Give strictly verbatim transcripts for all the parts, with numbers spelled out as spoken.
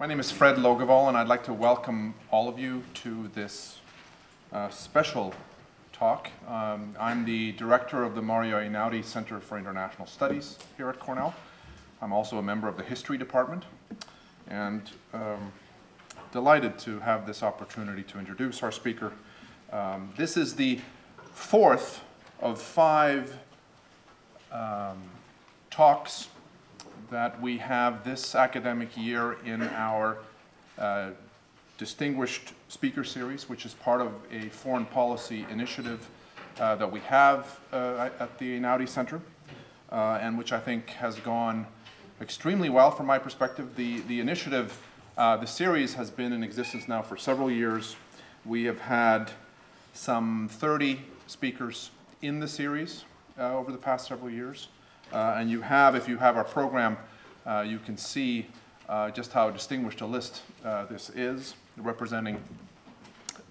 My name is Fred Logevall, and I'd like to welcome all of you to this uh, special talk. Um, I'm the director of the Mario Einaudi Center for International Studies here at Cornell. I'm also a member of the History Department, and um, delighted to have this opportunity to introduce our speaker. Um, this is the fourth of five um, talks that we have this academic year in our uh, Distinguished Speaker Series, which is part of a foreign policy initiative uh, that we have uh, at the Einaudi Center, uh, and which I think has gone extremely well from my perspective. The, the initiative, uh, the series has been in existence now for several years. We have had some thirty speakers in the series uh, over the past several years. Uh, and you have, if you have our program, uh, you can see uh, just how distinguished a list uh, this is, representing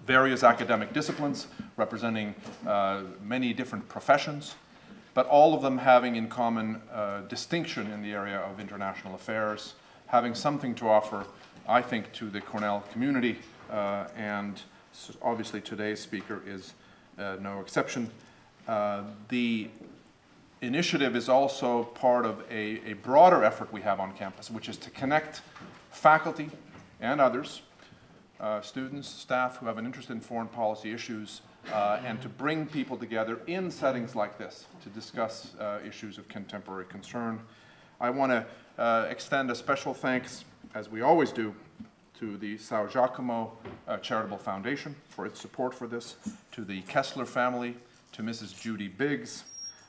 various academic disciplines, representing uh, many different professions, but all of them having in common uh, distinction in the area of international affairs, having something to offer, I think, to the Cornell community, uh, and obviously today's speaker is uh, no exception. Uh, the initiative is also part of a, a broader effort we have on campus, which is to connect faculty and others, uh, students, staff who have an interest in foreign policy issues, uh, and to bring people together in settings like this to discuss uh, issues of contemporary concern. I want to uh, extend a special thanks, as we always do, to the São Giacomo uh, Charitable Foundation for its support for this, to the Kessler family, to Missus Judy Biggs,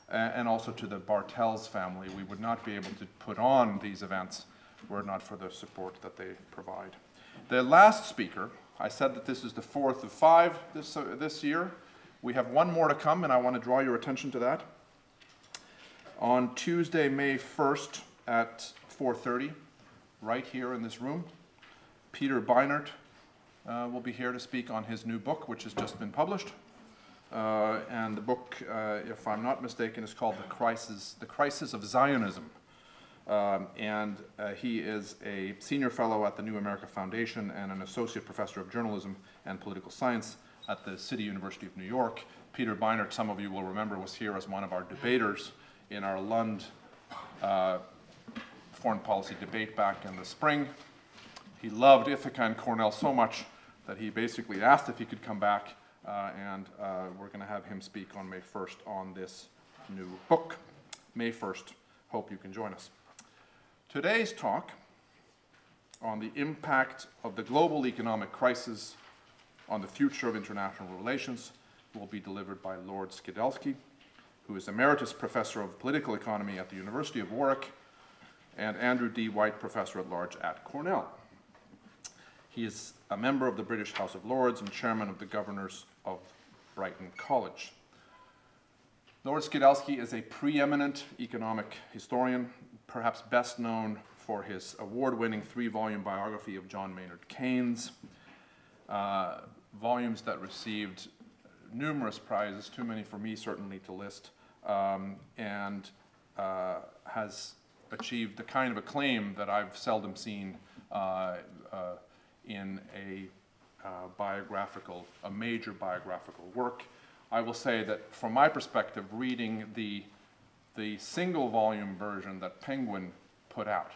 and also to the Bartels family. We would not be able to put on these events were it not for the support that they provide. The last speaker, I said that this is the fourth of five this, uh, this year. We have one more to come, and I want to draw your attention to that. On Tuesday, May first at four thirty, right here in this room, Peter Beinart uh, will be here to speak on his new book, which has just been published. Uh, and the book, uh, if I'm not mistaken, is called The Crisis, The Crisis of Zionism. Um, and uh, he is a senior fellow at the New America Foundation and an associate professor of journalism and political science at the City University of New York. Peter Beinart, some of you will remember, was here as one of our debaters in our Lund uh, foreign policy debate back in the spring. He loved Ithaca and Cornell so much that he basically asked if he could come back. Uh, and uh, we're going to have him speak on May first on this new book. May first, hope you can join us. Today's talk on the impact of the global economic crisis on the future of international relations will be delivered by Lord Skidelsky, who is Emeritus Professor of Political Economy at the University of Warwick, and Andrew D. White, Professor at Large at Cornell. He is a member of the British House of Lords and chairman of the governors of Brighton College. Lord Skidelsky is a preeminent economic historian, perhaps best known for his award-winning three-volume biography of John Maynard Keynes, uh, volumes that received numerous prizes, too many for me certainly to list, um, and uh, has achieved the kind of acclaim that I've seldom seen uh, uh, in a uh, biographical, a major biographical work. I will say that from my perspective, reading the, the single volume version that Penguin put out,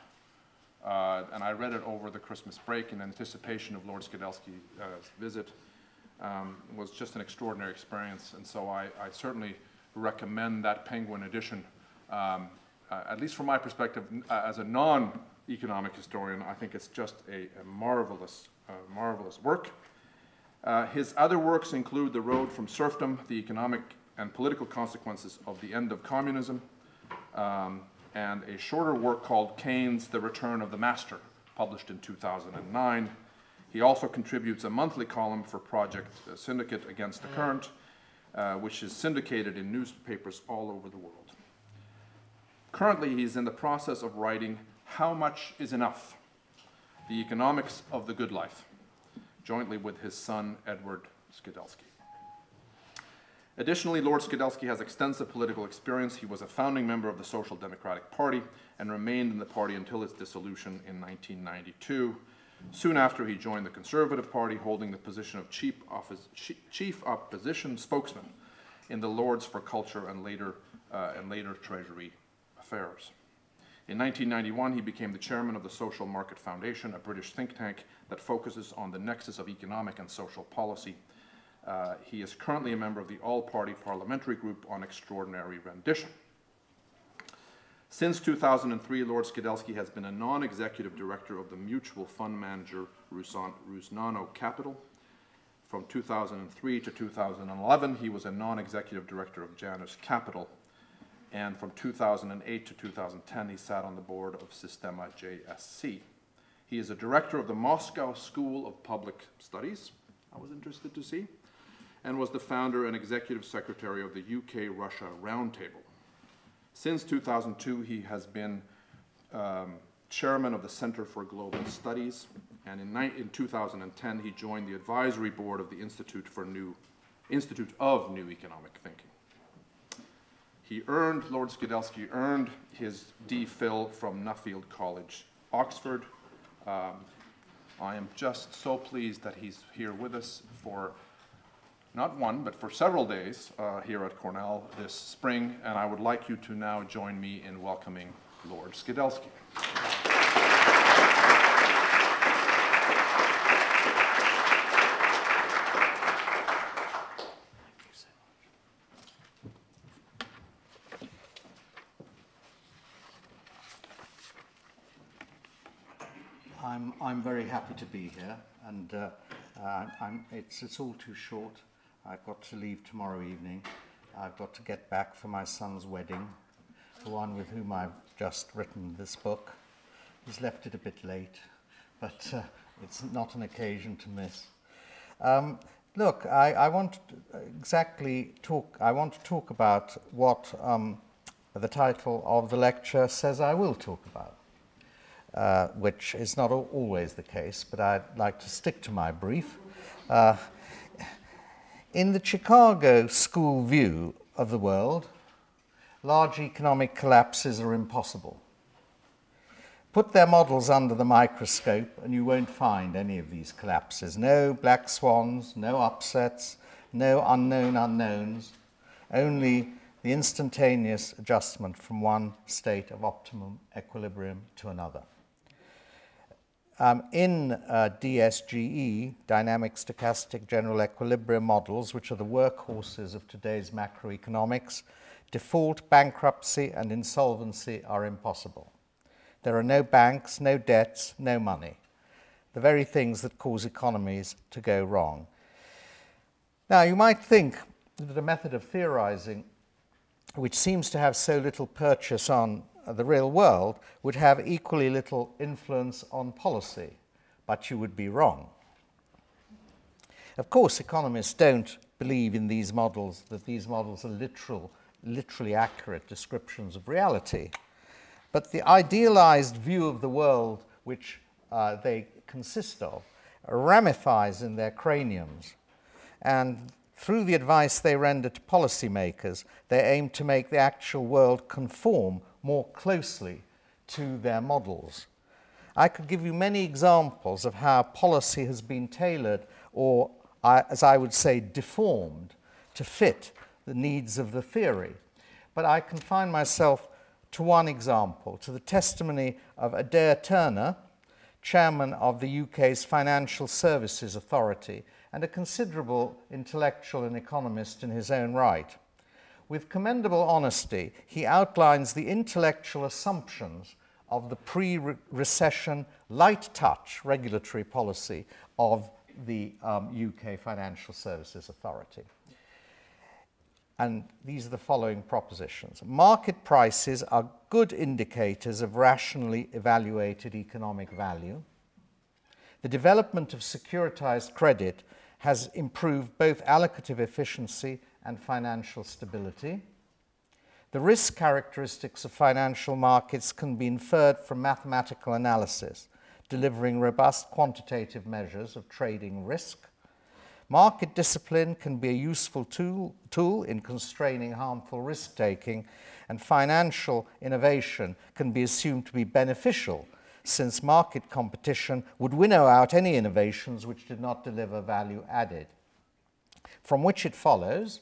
uh, and I read it over the Christmas break in anticipation of Lord Skidelsky's uh, visit, um, was just an extraordinary experience. And so I, I certainly recommend that Penguin edition. Um, uh, at least from my perspective, uh, as a non economic historian, I think it's just a, a marvelous, uh, marvelous work. Uh, his other works include The Road from Serfdom, The Economic and Political Consequences of the End of Communism, um, and a shorter work called Keynes, The Return of the Master, published in two thousand nine. He also contributes a monthly column for Project Syndicate Against the Current, uh, which is syndicated in newspapers all over the world. Currently, he's in the process of writing How Much is Enough? The Economics of the Good Life, jointly with his son, Edward Skidelsky. Additionally, Lord Skidelsky has extensive political experience. He was a founding member of the Social Democratic Party and remained in the party until its dissolution in nineteen ninety-two. Soon after, he joined the Conservative Party, holding the position of chief, office, chief opposition spokesman in the Lords for Culture and later, uh, and later Treasury Affairs. In nineteen ninety-one, he became the chairman of the Social Market Foundation, a British think tank that focuses on the nexus of economic and social policy. Uh, he is currently a member of the All-Party Parliamentary Group on Extraordinary Rendition. Since two thousand three, Lord Skidelsky has been a non-executive director of the mutual fund manager Rusnano Capital. From two thousand three to two thousand eleven, he was a non-executive director of Janus Capital. And from two thousand eight to two thousand ten, he sat on the board of Sistema J S C. He is a director of the Moscow School of Public Studies, I was interested to see, and was the founder and executive secretary of the U K-Russia Roundtable. Since two thousand two, he has been um, chairman of the Center for Global Studies, and in, in two thousand ten, he joined the advisory board of the Institute, for New, Institute of New Economic Thinking. He earned, Lord Skidelsky earned his D Phil from Nuffield College, Oxford. Um, I am just so pleased that he's here with us for not one, but for several days uh, here at Cornell this spring, and I would like you to now join me in welcoming Lord Skidelsky. I'm, I'm very happy to be here, and uh, uh, I'm, it's, it's all too short. I've got to leave tomorrow evening. I've got to get back for my son's wedding. The one with whom I've just written this book. He's left it a bit late, but uh, it's not an occasion to miss. Um, look, I, I want to exactly talk, I want to talk about what um, the title of the lecture says I will talk about. Uh, which is not always the case, but I'd like to stick to my brief. Uh, in the Chicago school view of the world, large economic collapses are impossible. Put their models under the microscope and you won't find any of these collapses. No black swans, no upsets, no unknown unknowns, only the instantaneous adjustment from one state of optimum equilibrium to another. Um, in uh, D S G E, dynamic stochastic general equilibrium models, which are the workhorses of today's macroeconomics, default, bankruptcy, and insolvency are impossible. There are no banks, no debts, no money, the very things that cause economies to go wrong. Now, you might think that a method of theorizing, which seems to have so little purchase on the real world, would have equally little influence on policy, but you would be wrong. Of course, economists don't believe in these models, that these models are literal, literally accurate descriptions of reality. But the idealized view of the world which uh, they consist of ramifies in their craniums, and through the advice they render to policymakers, they aim to make the actual world conform more closely to their models. I could give you many examples of how policy has been tailored, or as I would say, deformed, to fit the needs of the theory. But I confine myself to one example, to the testimony of Adair Turner, chairman of the U K's Financial Services Authority, and a considerable intellectual and economist in his own right. With commendable honesty, he outlines the intellectual assumptions of the pre-recession light-touch regulatory policy of the um, U K Financial Services Authority. And these are the following propositions. Market prices are good indicators of rationally evaluated economic value. The development of securitized credit has improved both allocative efficiency and financial stability. The risk characteristics of financial markets can be inferred from mathematical analysis, delivering robust quantitative measures of trading risk. Market discipline can be a useful tool, tool in constraining harmful risk-taking, and financial innovation can be assumed to be beneficial since market competition would winnow out any innovations which did not deliver value added, from which it follows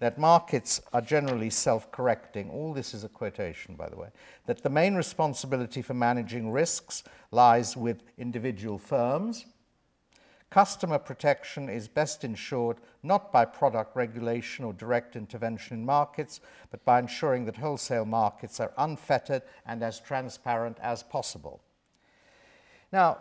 that markets are generally self-correcting. All this is a quotation, by the way, that the main responsibility for managing risks lies with individual firms. Customer protection is best ensured not by product regulation or direct intervention in markets, but by ensuring that wholesale markets are unfettered and as transparent as possible. Now,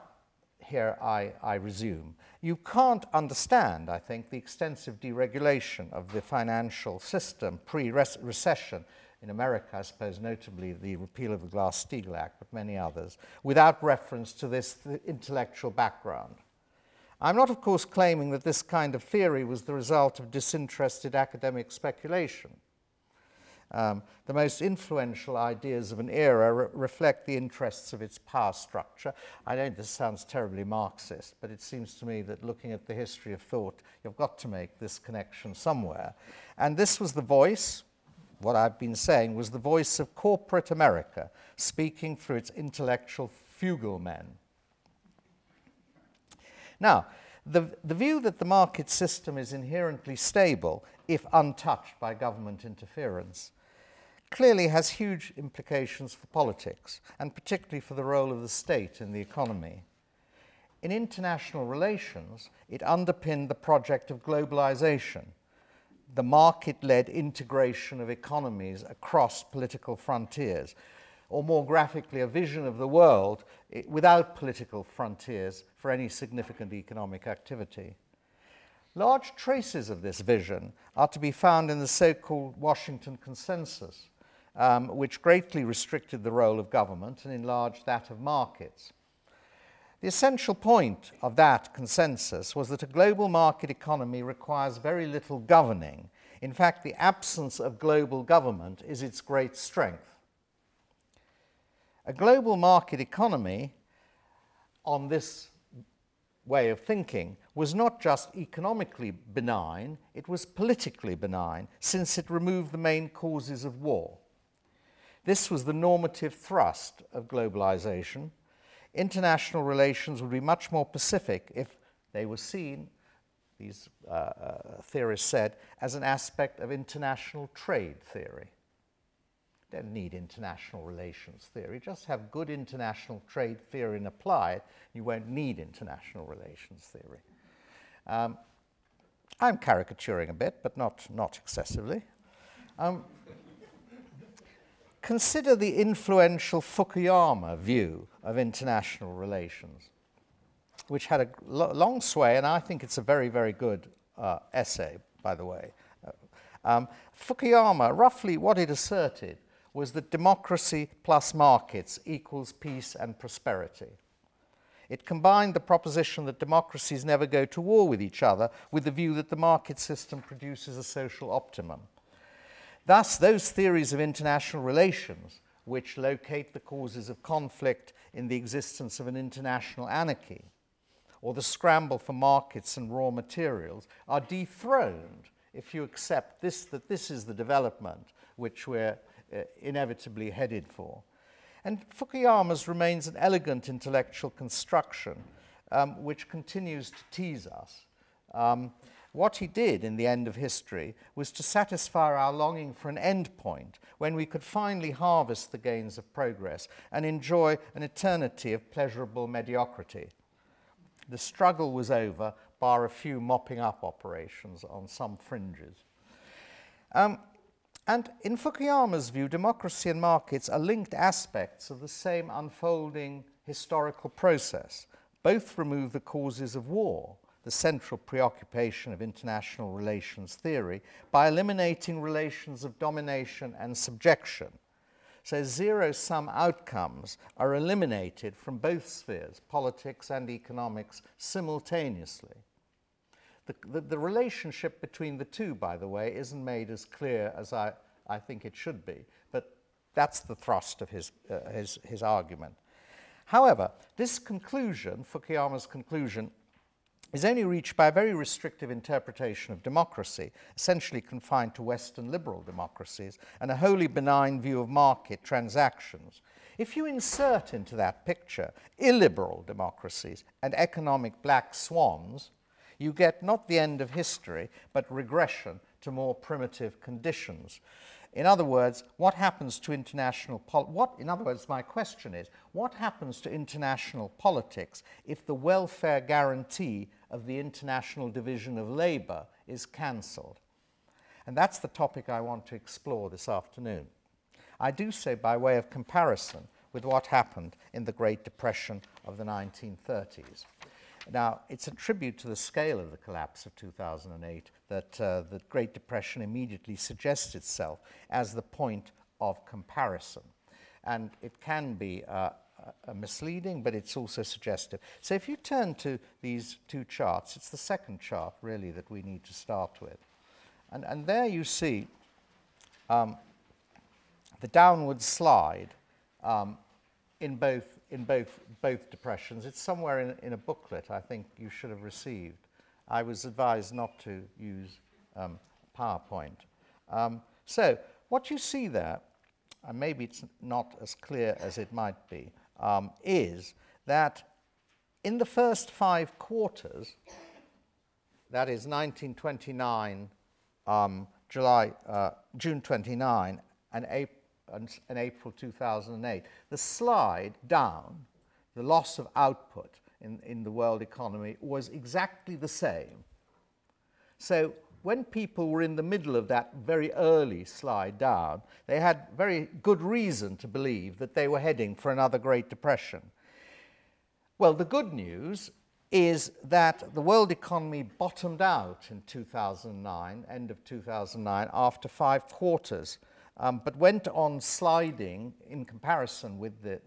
here I, I resume. You can't understand, I think, the extensive deregulation of the financial system pre-recession, in America, I suppose, notably the repeal of the Glass-Steagall Act, but many others, without reference to this th- intellectual background. I'm not, of course, claiming that this kind of theory was the result of disinterested academic speculation. Um, the most influential ideas of an era re reflect the interests of its power structure. I know this sounds terribly Marxist, but it seems to me that looking at the history of thought, you've got to make this connection somewhere. And this was the voice, what I've been saying, was the voice of corporate America, speaking through its intellectual fuglemen. Now, the, the view that the market system is inherently stable, if untouched by government interference, clearly has huge implications for politics, and particularly for the role of the state in the economy. In international relations, it underpinned the project of globalization, the market-led integration of economies across political frontiers, or more graphically, a vision of the world without political frontiers for any significant economic activity. Large traces of this vision are to be found in the so-called Washington Consensus, um, which greatly restricted the role of government and enlarged that of markets. The essential point of that consensus was that a global market economy requires very little governing. In fact, the absence of global government is its great strength. A global market economy, on this way of thinking, was not just economically benign, it was politically benign, since it removed the main causes of war. This was the normative thrust of globalization. International relations would be much more pacific if they were seen, these uh, uh, theorists said, as an aspect of international trade theory. Don't need international relations theory. Just have good international trade theory and apply it. You won't need international relations theory. Um, I'm caricaturing a bit, but not, not excessively. Um, consider the influential Fukuyama view of international relations, which had a long sway, and I think it's a very, very good uh, essay, by the way. Um, Fukuyama, roughly what it asserted was that democracy plus markets equals peace and prosperity. It combined the proposition that democracies never go to war with each other with the view that the market system produces a social optimum. Thus, those theories of international relations, which locate the causes of conflict in the existence of an international anarchy, or the scramble for markets and raw materials, are dethroned if you accept this, that this is the development which we're Uh, inevitably headed for. And Fukuyama's remains an elegant intellectual construction um, which continues to tease us. Um, what he did in the end of history was to satisfy our longing for an end point when we could finally harvest the gains of progress and enjoy an eternity of pleasurable mediocrity. The struggle was over, bar a few mopping up operations on some fringes. Um, And in Fukuyama's view, democracy and markets are linked aspects of the same unfolding historical process. Both remove the causes of war, the central preoccupation of international relations theory, by eliminating relations of domination and subjection. So zero-sum outcomes are eliminated from both spheres, politics and economics, simultaneously. The, the, the relationship between the two, by the way, isn't made as clear as I, I think it should be, but that's the thrust of his, uh, his, his argument. However, this conclusion, Fukuyama's conclusion, is only reached by a very restrictive interpretation of democracy, essentially confined to Western liberal democracies, and a wholly benign view of market transactions. If you insert into that picture illiberal democracies and economic black swans, you get not the end of history, but regression to more primitive conditions. In other words, what happens to international pol- what, in other words, my question is, what happens to international politics if the welfare guarantee of the International Division of Labor is cancelled? And that's the topic I want to explore this afternoon. I do so by way of comparison with what happened in the Great Depression of the nineteen thirties. Now, it's a tribute to the scale of the collapse of two thousand eight that uh, the Great Depression immediately suggests itself as the point of comparison. And it can be uh, uh, misleading, but it's also suggestive. So if you turn to these two charts, it's the second chart, really, that we need to start with. And, and there you see um, the downward slide um, in both in both both depressions. It's somewhere in, in a booklet I think you should have received. I was advised not to use um, PowerPoint. Um, so what you see there, and maybe it's not as clear as it might be, um, is that in the first five quarters, that is nineteen twenty-nine, um, July, uh, June twenty-nine, and April, in April two thousand eight, the slide down, the loss of output in, in the world economy was exactly the same. So when people were in the middle of that very early slide down, they had very good reason to believe that they were heading for another Great Depression. Well, the good news is that the world economy bottomed out in two thousand nine, end of two thousand nine, after five quarters. Um, but went on sliding in comparison with the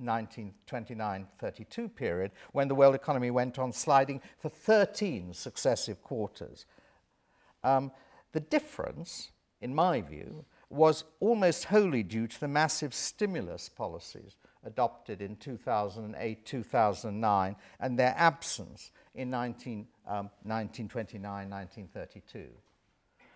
nineteen twenty-nine thirty-two period, when the world economy went on sliding for thirteen successive quarters. Um, the difference, in my view, was almost wholly due to the massive stimulus policies adopted in two thousand eight two thousand nine and their absence in nineteen twenty-nine nineteen thirty-two.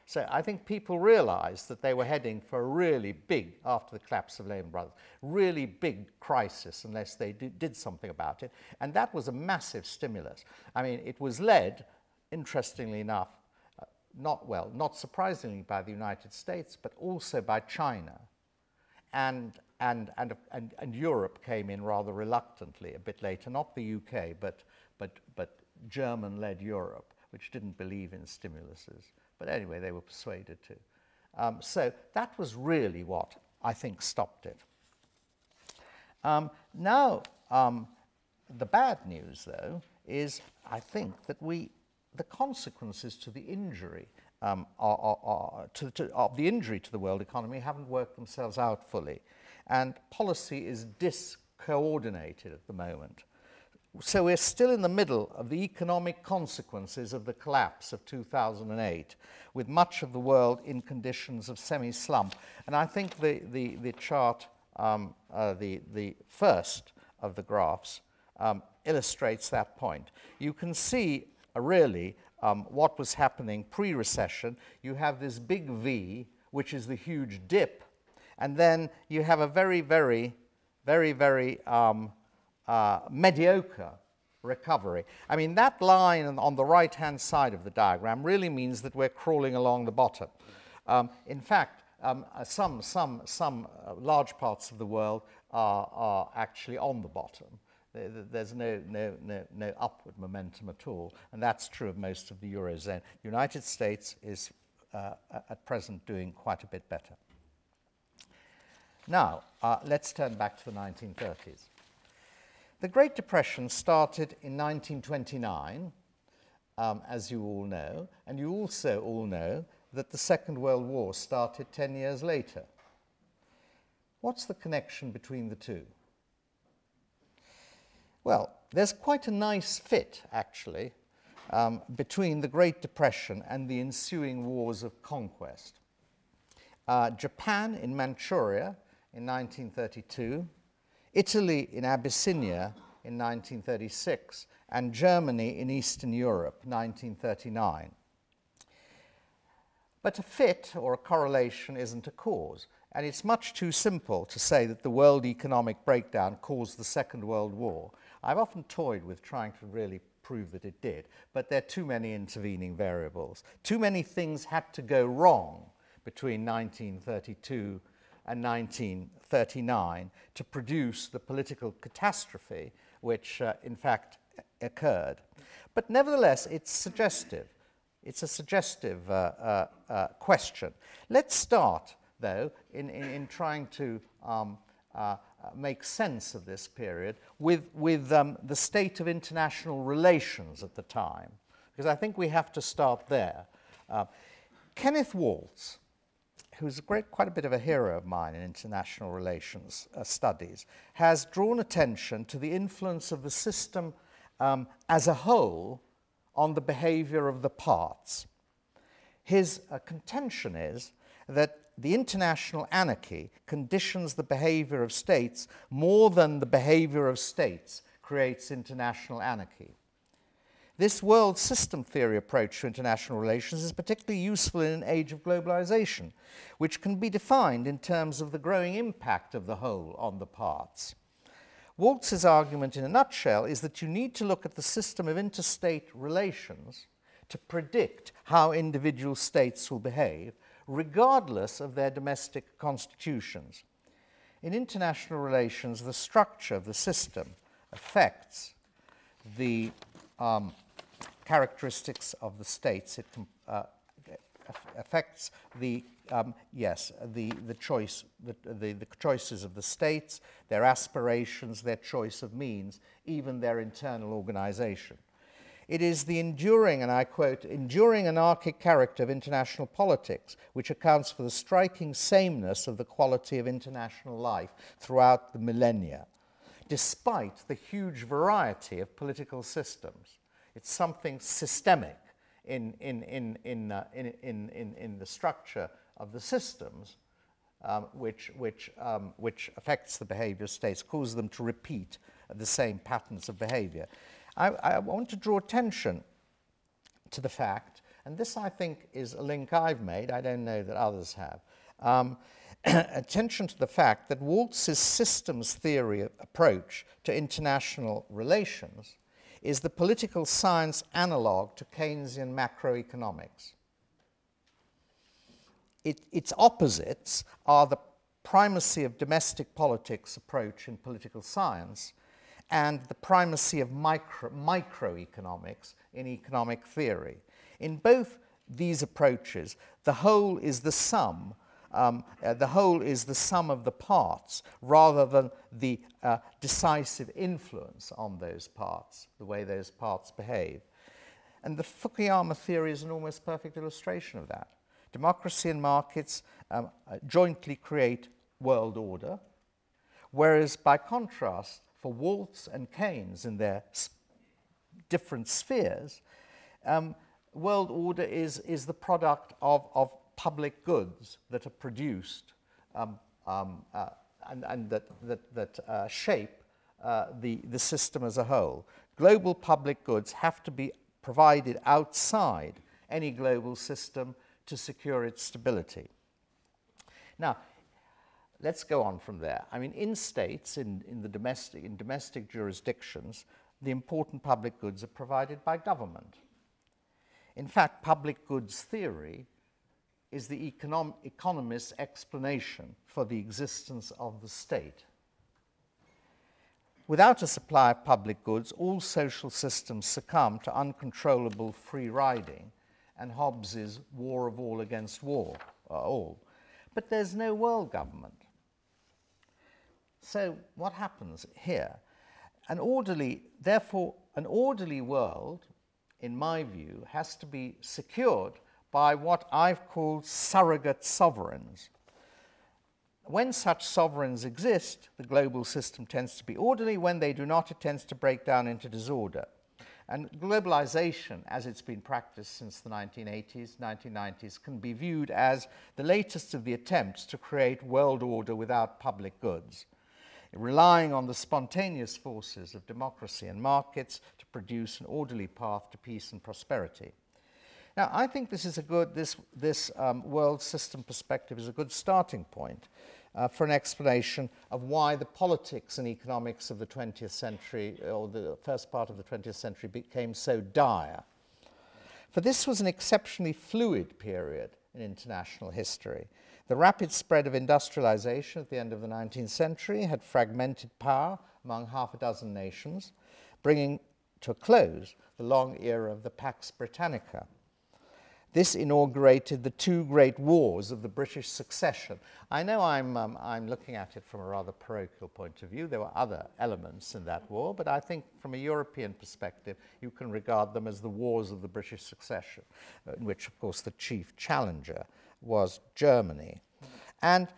So I think people realized that they were heading for a really big, after the collapse of Lehman Brothers, really big crisis unless they did, did something about it. And that was a massive stimulus. I mean, it was led, interestingly enough, uh, not well, not surprisingly by the United States, but also by China. And, and, and, and, and Europe came in rather reluctantly a bit later, not the U K, but, but, but German-led Europe, which didn't believe in stimuluses. But anyway, they were persuaded to. Um, so that was really what I think stopped it. Um, now, um, the bad news, though, is I think that we, the consequences to the injury um, are, are, are to, to, of the injury to the world economy haven't worked themselves out fully, and policy is discoordinated at the moment. So we're still in the middle of the economic consequences of the collapse of two thousand eight, with much of the world in conditions of semi-slump. And I think the, the, the chart, um, uh, the, the first of the graphs, um, illustrates that point. You can see, uh, really, um, what was happening pre-recession. You have this big V, which is the huge dip. And then you have a very, very, very, very... Um, Uh, mediocre recovery. I mean, that line on the right-hand side of the diagram really means that we're crawling along the bottom. Um, in fact, um, some, some, some large parts of the world are, are actually on the bottom. There's no, no, no, no upward momentum at all, and that's true of most of the Eurozone. The United States is uh, at present doing quite a bit better. Now, uh, let's turn back to the nineteen thirties. The Great Depression started in nineteen twenty-nine, um, as you all know, and you also all know that the Second World War started ten years later. What's the connection between the two? Well, there's quite a nice fit, actually, um, between the Great Depression and the ensuing wars of conquest. Uh, Japan in Manchuria in nineteen thirty-two, Italy in Abyssinia in nineteen thirty-six, and Germany in Eastern Europe, nineteen thirty-nine. But a fit, or a correlation, isn't a cause. And it's much too simple to say that the world economic breakdown caused the Second World War. I've often toyed with trying to really prove that it did, but there are too many intervening variables. Too many things had to go wrong between nineteen thirty-two and nineteen thirty-nine to produce the political catastrophe which uh, in fact occurred. But nevertheless, it's suggestive. It's a suggestive uh, uh, uh, question. Let's start, though, in, in, in trying to um, uh, make sense of this period with, with um, the state of international relations at the time, because I think we have to start there. Uh, Kenneth Waltz, who's a great, quite a bit of a hero of mine in international relations uh, studies, has drawn attention to the influence of the system um, as a whole on the behavior of the parts. His uh, contention is that the international anarchy conditions the behavior of states more than the behavior of states creates international anarchy. This world system theory approach to international relations is particularly useful in an age of globalization, which can be defined in terms of the growing impact of the whole on the parts. Waltz's argument in a nutshell is that you need to look at the system of interstate relations to predict how individual states will behave, regardless of their domestic constitutions. In international relations, the structure of the system affects the um, characteristics of the states. It uh, affects the Um, yes, the, the, choice, the, the, the choices of the states, their aspirations, their choice of means, even their internal organization. It is the enduring, and I quote, enduring anarchic character of international politics, which accounts for the striking sameness of the quality of international life throughout the millennia, despite the huge variety of political systems. It's something systemic in, in, in, in, uh, in, in, in, in the structure of the systems um, which, which, um, which affects the behavior of states, causes them to repeat the same patterns of behavior. I, I want to draw attention to the fact, and this I think is a link I've made, I don't know that others have, um, attention to the fact that Waltz's systems theory approach to international relations is the political science analog to Keynesian macroeconomics. It, its opposites are the primacy of domestic politics approach in political science and the primacy of micro, microeconomics in economic theory. In both these approaches, the whole is the sum, um, uh, the whole is the sum of the parts rather than the uh, decisive influence on those parts, the way those parts behave. And the Fukuyama theory is an almost perfect illustration of that. Democracy and markets um, uh, jointly create world order, whereas by contrast, for Waltz and Keynes in their different spheres, um, world order is, is the product of, of public goods that are produced um, um, uh, and, and that, that, that uh, shape uh, the, the system as a whole. Global public goods have to be provided outside any global system to secure its stability. Now, let's go on from there. I mean, in states, in, in, the domestic, in domestic jurisdictions, the important public goods are provided by government. In fact, public goods theory is the econom- economist's explanation for the existence of the state. Without a supply of public goods, all social systems succumb to uncontrollable free riding and Hobbes's war of all against war, or all. But there's no world government. So what happens here? An orderly, therefore, an orderly world, in my view, has to be secured by what I've called surrogate sovereigns. When such sovereigns exist, the global system tends to be orderly. When they do not, it tends to break down into disorder. And globalization, as it's been practiced since the nineteen eighties, nineteen nineties, can be viewed as the latest of the attempts to create world order without public goods, relying on the spontaneous forces of democracy and markets to produce an orderly path to peace and prosperity. Now, I think this is a good, this, this um, world system perspective is a good starting point uh, for an explanation of why the politics and economics of the twentieth century, or the first part of the twentieth century, became so dire. For this was an exceptionally fluid period in international history. The rapid spread of industrialization at the end of the nineteenth century had fragmented power among half a dozen nations, bringing to a close the long era of the Pax Britannica. This inaugurated the two great wars of the British succession. I know I'm, um, I'm looking at it from a rather parochial point of view. There were other elements in that war, but I think from a European perspective, you can regard them as the wars of the British succession, in which, of course, the chief challenger was Germany. And,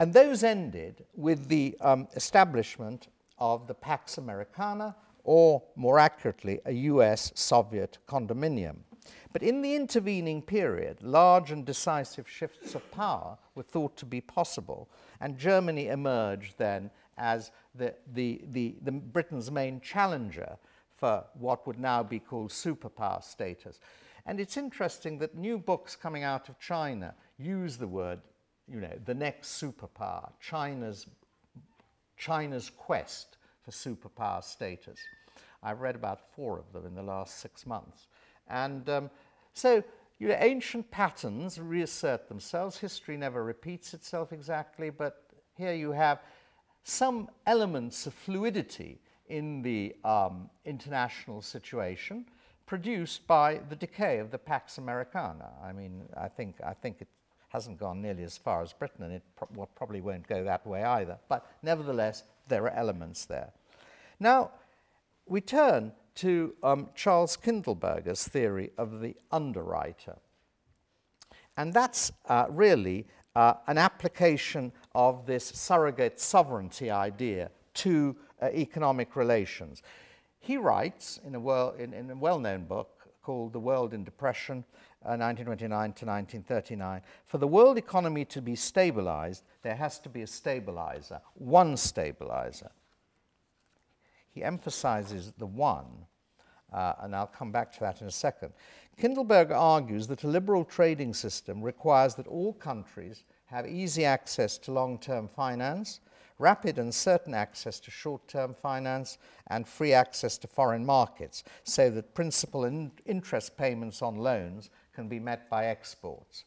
and those ended with the um, establishment of the Pax Americana, or more accurately, a U S Soviet condominium. But in the intervening period, large and decisive shifts of power were thought to be possible, and Germany emerged then as the, the, the, the Britain's main challenger for what would now be called superpower status. And it's interesting that new books coming out of China use the word, you know, the next superpower, China's, China's quest for superpower status. I've read about four of them in the last six months. And um, so, you know, ancient patterns reassert themselves. History never repeats itself exactly, but here you have some elements of fluidity in the um, international situation produced by the decay of the Pax Americana. I mean, I think, I think it hasn't gone nearly as far as Britain, and it pro probably won't go that way either. But nevertheless, there are elements there. Now, we turn to um, Charles Kindleberger's theory of the underwriter. And that's uh, really uh, an application of this surrogate sovereignty idea to uh, economic relations. He writes in a, well, in, in a well-known book called The World in Depression, uh, nineteen twenty-nine to nineteen thirty-nine, for the world economy to be stabilized, there has to be a stabilizer, one stabilizer. He emphasizes the one, uh, and I'll come back to that in a second. Kindleberger argues that a liberal trading system requires that all countries have easy access to long-term finance, rapid and certain access to short-term finance, and free access to foreign markets, so that principal and interest payments on loans can be met by exports.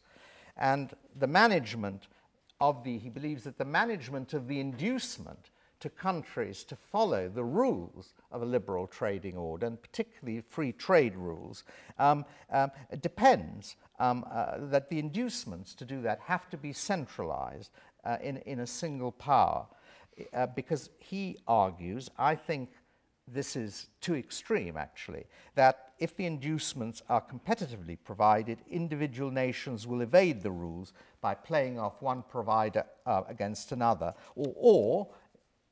And the management of the, he believes that the management of the inducement to countries to follow the rules of a liberal trading order, and particularly free trade rules, um, um, depends um, uh, that the inducements to do that have to be centralized uh, in, in a single power. Uh, because he argues, I think this is too extreme actually, that if the inducements are competitively provided, individual nations will evade the rules by playing off one provider uh, against another, or, or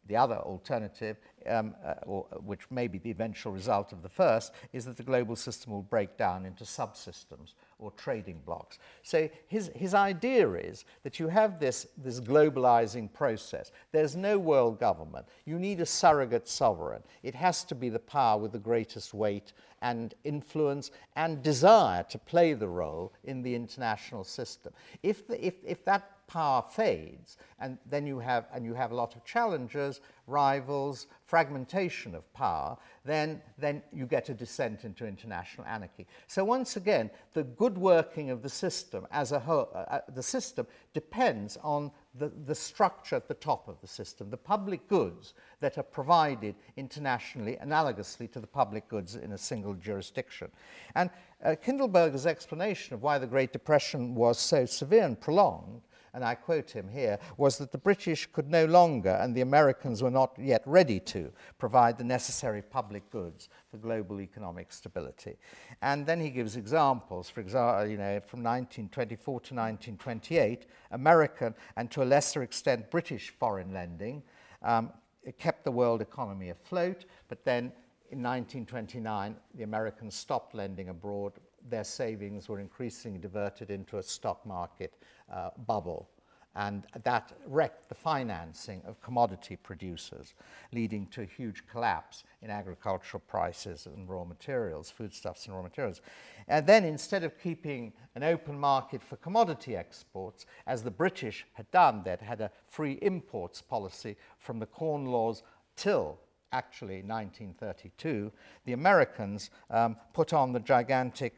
the other alternative, um, uh, or, which may be the eventual result of the first, is that the global system will break down into subsystems or trading blocks. So his, his idea is that you have this, this globalizing process. There's no world government. You need a surrogate sovereign. It has to be the power with the greatest weight and influence and desire to play the role in the international system. If, the, if, if that power fades, and then you have, and you have a lot of challengers, rivals, fragmentation of power, then, then you get a descent into international anarchy. So once again, the good working of the system as a whole, uh, the system depends on the, the structure at the top of the system, the public goods that are provided internationally analogously to the public goods in a single jurisdiction. And uh, Kindleberger's explanation of why the Great Depression was so severe and prolonged, and I quote him here, was that the British could no longer, and the Americans were not yet ready to, provide the necessary public goods for global economic stability. And then he gives examples, for example, you know, from nineteen twenty-four to nineteen twenty-eight, American and to a lesser extent British foreign lending um, kept the world economy afloat, but then in nineteen twenty-nine, the Americans stopped lending abroad. Their savings were increasingly diverted into a stock market uh, bubble, and that wrecked the financing of commodity producers, leading to a huge collapse in agricultural prices and raw materials, foodstuffs and raw materials. And then, instead of keeping an open market for commodity exports, as the British had done, that had a free imports policy from the Corn Laws till actually nineteen thirty-two, the Americans um, put on the gigantic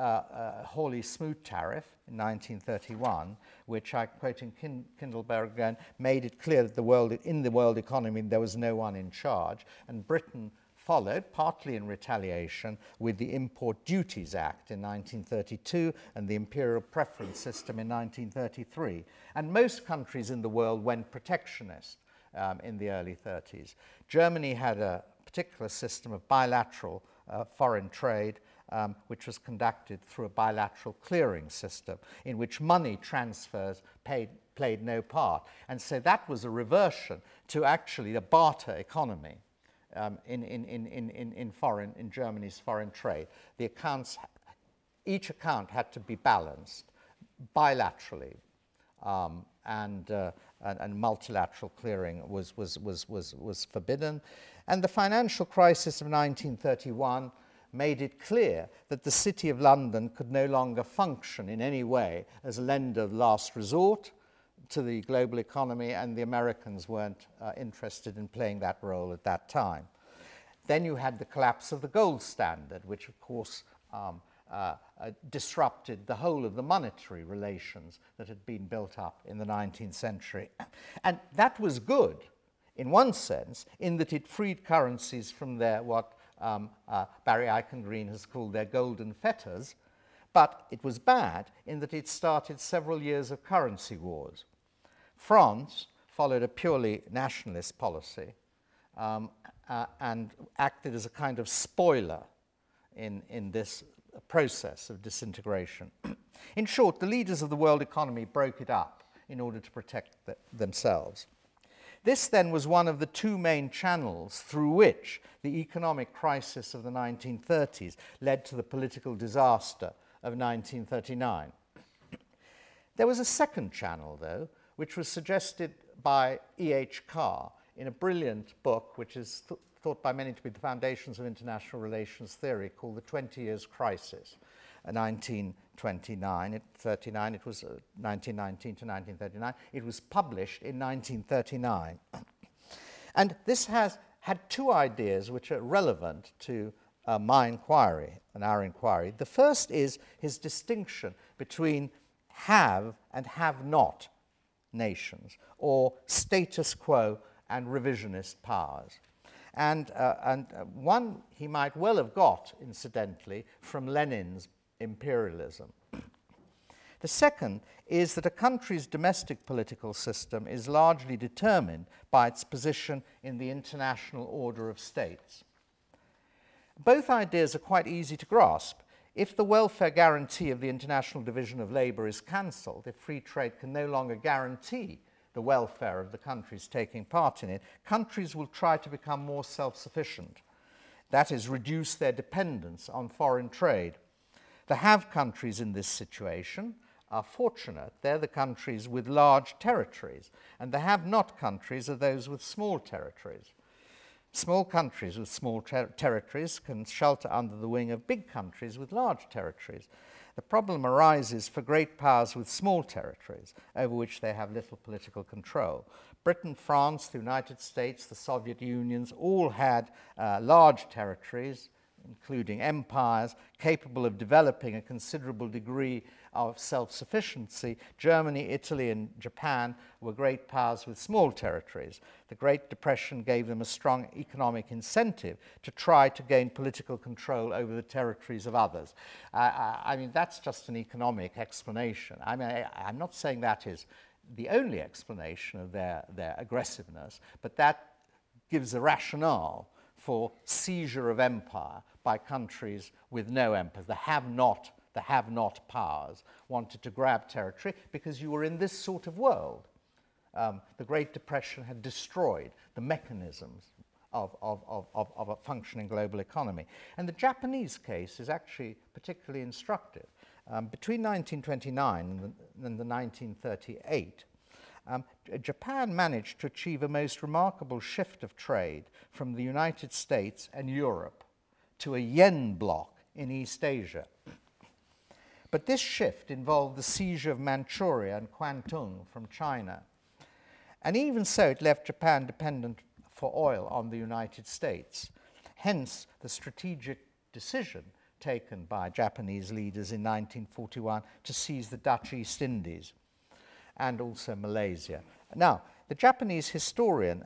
Uh, uh, Hawley-Smoot tariff in nineteen thirty-one, which, I quoting Kin Kindleberger again, made it clear that the world, in the world economy there was no one in charge, and Britain followed, partly in retaliation, with the Import Duties Act in nineteen thirty-two and the Imperial Preference System in nineteen thirty-three. And most countries in the world went protectionist um, in the early thirties. Germany had a particular system of bilateral uh, foreign trade, Um, which was conducted through a bilateral clearing system in which money transfers paid, played no part. And so that was a reversion to actually a barter economy um, in, in, in, in, in, foreign, in Germany's foreign trade. The accounts, each account had to be balanced bilaterally, um, and, uh, and, and multilateral clearing was, was, was, was, was forbidden. And the financial crisis of nineteen thirty-one made it clear that the City of London could no longer function in any way as a lender of last resort to the global economy, and the Americans weren't uh, interested in playing that role at that time. Then you had the collapse of the gold standard, which of course um, uh, uh, disrupted the whole of the monetary relations that had been built up in the nineteenth century. And that was good in one sense, in that it freed currencies from their what Um, uh, Barry Eichengreen has called their golden fetters, but it was bad in that it started several years of currency wars. France followed a purely nationalist policy um, uh, and acted as a kind of spoiler in, in this process of disintegration. In short, the leaders of the world economy broke it up in order to protect the, themselves. This then was one of the two main channels through which the economic crisis of the nineteen thirties led to the political disaster of nineteen thirty-nine. There was a second channel, though, which was suggested by E H Carr in a brilliant book, which is th thought by many to be the foundations of international relations theory, called The twenty years crisis, nineteen twenty-nine, at thirty-nine, it was uh, nineteen nineteen to nineteen thirty-nine. It was published in nineteen thirty-nine. And this has had two ideas which are relevant to uh, my inquiry and our inquiry. The first is his distinction between have and have not nations, or status quo and revisionist powers. And, uh, and one he might well have got, incidentally, from Lenin's imperialism. The second is that a country's domestic political system is largely determined by its position in the international order of states. Both ideas are quite easy to grasp. If the welfare guarantee of the International Division of Labour is cancelled, if free trade can no longer guarantee the welfare of the countries taking part in it, countries will try to become more self-sufficient. That is, reduce their dependence on foreign trade. The have countries in this situation are fortunate. They're the countries with large territories, and the have not countries are those with small territories. Small countries with small ter territories can shelter under the wing of big countries with large territories. The problem arises for great powers with small territories over which they have little political control. Britain, France, the United States, the Soviet Unions all had uh, large territories, including empires, capable of developing a considerable degree of self-sufficiency. Germany, Italy and Japan were great powers with small territories. The Great Depression gave them a strong economic incentive to try to gain political control over the territories of others. Uh, I, I mean, that's just an economic explanation. I mean, I, I'm not saying that is the only explanation of their, their aggressiveness, but that gives a rationale for seizure of empire by countries with no empire. The have not, the have not powers wanted to grab territory because you were in this sort of world. Um, the Great Depression had destroyed the mechanisms of, of, of, of, of a functioning global economy. And the Japanese case is actually particularly instructive. Um, between nineteen twenty-nine and the, and the nineteen thirty-eight, Um, Japan managed to achieve a most remarkable shift of trade from the United States and Europe to a yen bloc in East Asia. But this shift involved the seizure of Manchuria and Guangdong from China. And even so, it left Japan dependent for oil on the United States. Hence, the strategic decision taken by Japanese leaders in nineteen forty-one to seize the Dutch East Indies and also Malaysia. Now, the Japanese historian,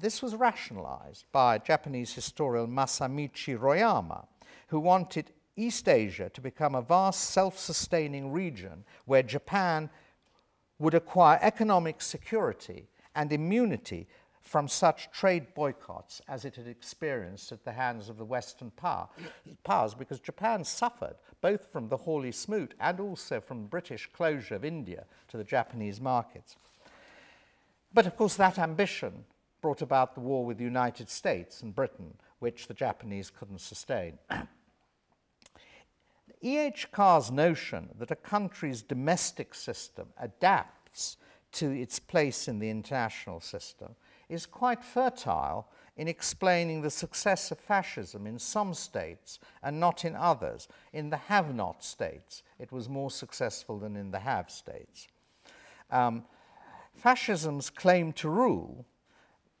this was rationalized by Japanese historian Masamichi Royama, who wanted East Asia to become a vast self-sustaining region where Japan would acquire economic security and immunity from such trade boycotts as it had experienced at the hands of the Western power, powers, because Japan suffered both from the Hawley-Smoot and also from British closure of India to the Japanese markets. But of course that ambition brought about the war with the United States and Britain, which the Japanese couldn't sustain. E H Carr's notion that a country's domestic system adapts to its place in the international system is quite fertile in explaining the success of fascism in some states and not in others. In the have-not states, it was more successful than in the have states. Um, fascism's claim to rule,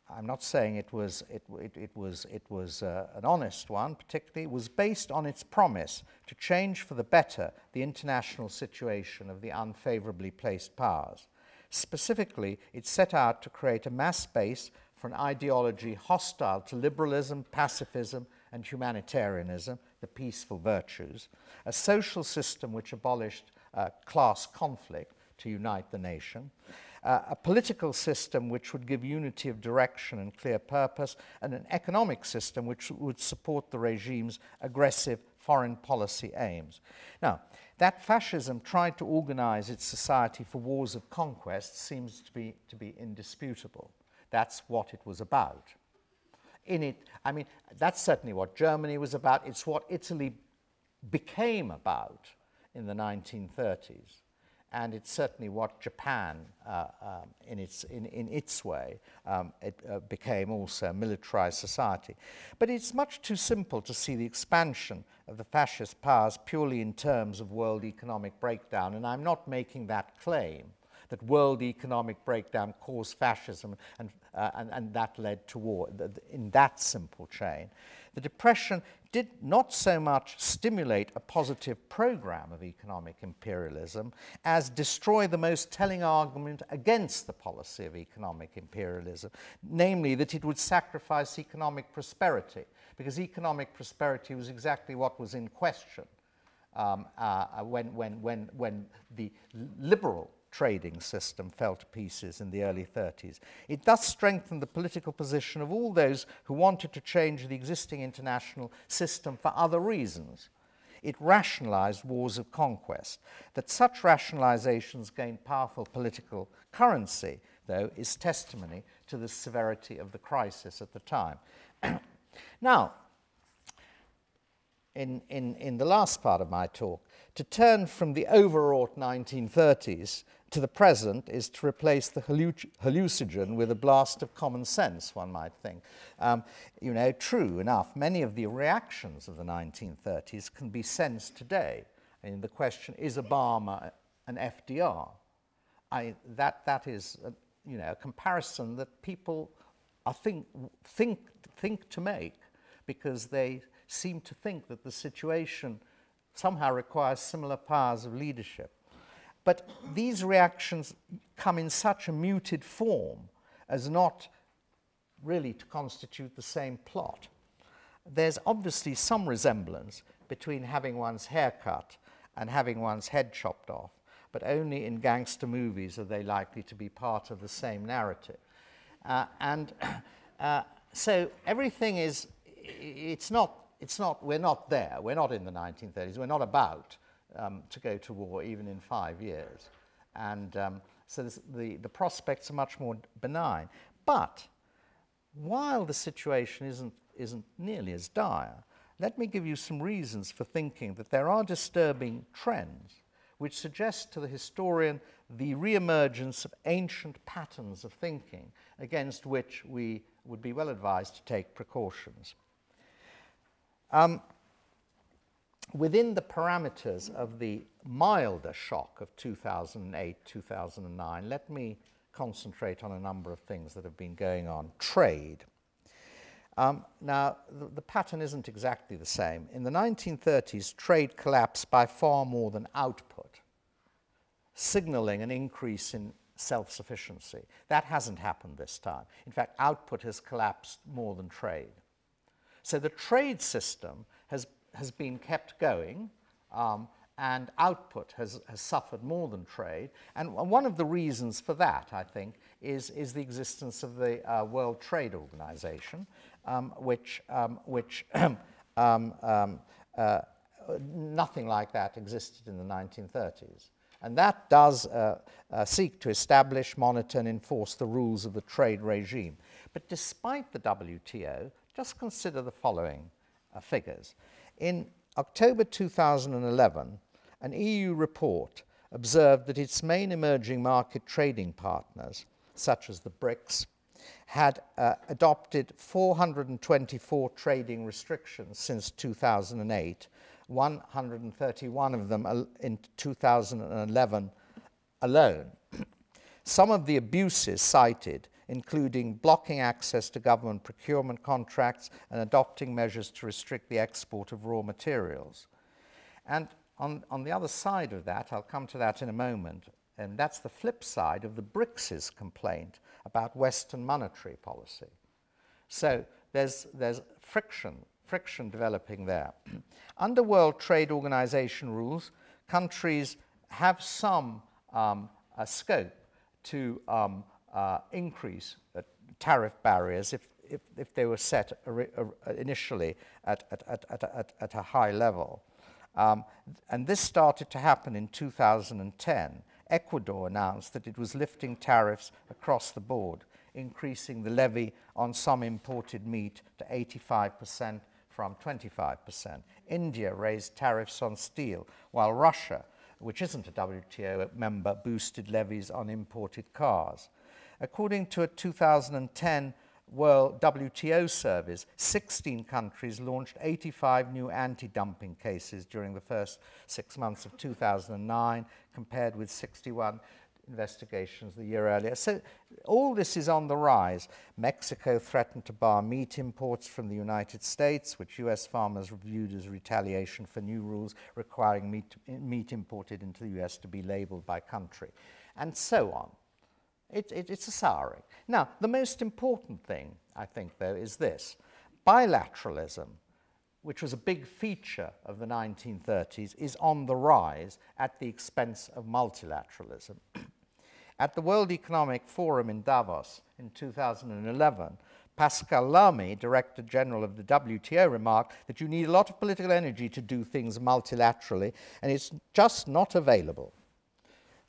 I'm not saying it was, it, it, it was, it was uh, an honest one particularly, was based on its promise to change for the better the international situation of the unfavorably placed powers. Specifically, it set out to create a mass base for an ideology hostile to liberalism, pacifism, and humanitarianism, the peaceful virtues, a social system which abolished uh, class conflict to unite the nation, uh, a political system which would give unity of direction and clear purpose, and an economic system which would support the regime's aggressive foreign policy aims. Now, that fascism tried to organize its society for wars of conquest seems to be, to be indisputable. That's what it was about. In it, I mean, that's certainly what Germany was about. It's what Italy became about in the nineteen thirties. And it's certainly what Japan, uh, um, in, its, in, in its way, um, it, uh, became also a militarized society. But it's much too simple to see the expansion of the fascist powers purely in terms of world economic breakdown. And I'm not making that claim that world economic breakdown caused fascism and, uh, and, and that led to war in that simple chain. The Depression did not so much stimulate a positive program of economic imperialism as destroy the most telling argument against the policy of economic imperialism, namely that it would sacrifice economic prosperity, because economic prosperity was exactly what was in question um, uh, when, when, when, when the liberal trading system fell to pieces in the early thirties. It thus strengthened the political position of all those who wanted to change the existing international system for other reasons. It rationalized wars of conquest. That such rationalizations gained powerful political currency, though, is testimony to the severity of the crisis at the time. Now, in, in, in the last part of my talk, to turn from the overwrought nineteen thirties to the present is to replace the hallucinogen with a blast of common sense, one might think. Um, you know, true enough, many of the reactions of the nineteen thirties can be sensed today. I mean, the question, is Obama an F D R? I, that, that is, a, you know, a comparison that people are think, think, think to make, because they seem to think that the situation somehow requires similar powers of leadership. But these reactions come in such a muted form as not really to constitute the same plot. There's obviously some resemblance between having one's hair cut and having one's head chopped off, but only in gangster movies are they likely to be part of the same narrative. Uh, and uh, so everything is, it's not It's not, we're not there, we're not in the nineteen thirties, we're not about um, to go to war even in five years. And um, so this, the, the prospects are much more benign. But while the situation isn't, isn't nearly as dire, let me give you some reasons for thinking that there are disturbing trends which suggests to the historian the reemergence of ancient patterns of thinking against which we would be well advised to take precautions. Um, within the parameters of the milder shock of two thousand eight, two thousand nine, let me concentrate on a number of things that have been going on. Trade. Um, now, the, the pattern isn't exactly the same. In the nineteen thirties, trade collapsed by far more than output, signaling an increase in self-sufficiency. That hasn't happened this time. In fact, output has collapsed more than trade. So the trade system has, has been kept going, um, and output has, has suffered more than trade. And one of the reasons for that, I think, is, is the existence of the uh, World Trade Organization, um, which, um, which um, um, uh, nothing like that existed in the nineteen thirties. And that does uh, uh, seek to establish, monitor, and enforce the rules of the trade regime. But despite the W T O, just consider the following uh, figures. In October two thousand eleven, an E U report observed that its main emerging market trading partners, such as the BRICS, had uh, adopted four hundred twenty-four trading restrictions since two thousand eight, one hundred thirty-one of them in two thousand eleven alone. Some of the abuses cited, including blocking access to government procurement contracts and adopting measures to restrict the export of raw materials. And on, on the other side of that, I'll come to that in a moment, and that's the flip side of the BRICS's complaint about Western monetary policy. So there's, there's friction. friction developing there. Under World Trade Organization rules, countries have some um, a scope to um, uh, increase uh, tariff barriers if, if, if they were set initially at, at, at, at, at, at a high level. Um, and this started to happen in two thousand ten. Ecuador announced that it was lifting tariffs across the board, increasing the levy on some imported meat to eighty-five percent from twenty-five percent. India raised tariffs on steel, while Russia, which isn't a W T O member, boosted levies on imported cars. According to a two thousand ten World W T O surveys, sixteen countries launched eighty-five new anti-dumping cases during the first six months of two thousand nine, compared with sixty-one investigations the year earlier. So all this is on the rise. Mexico threatened to bar meat imports from the United States, which U S farmers viewed as retaliation for new rules requiring meat, meat imported into the U S to be labeled by country, and so on. It, it, it's a souring. Now, the most important thing, I think, though, is this. Bilateralism, which was a big feature of the nineteen thirties, is on the rise at the expense of multilateralism. At the World Economic Forum in Davos in two thousand eleven, Pascal Lamy, Director General of the W T O, remarked that you need a lot of political energy to do things multilaterally, and it's just not available.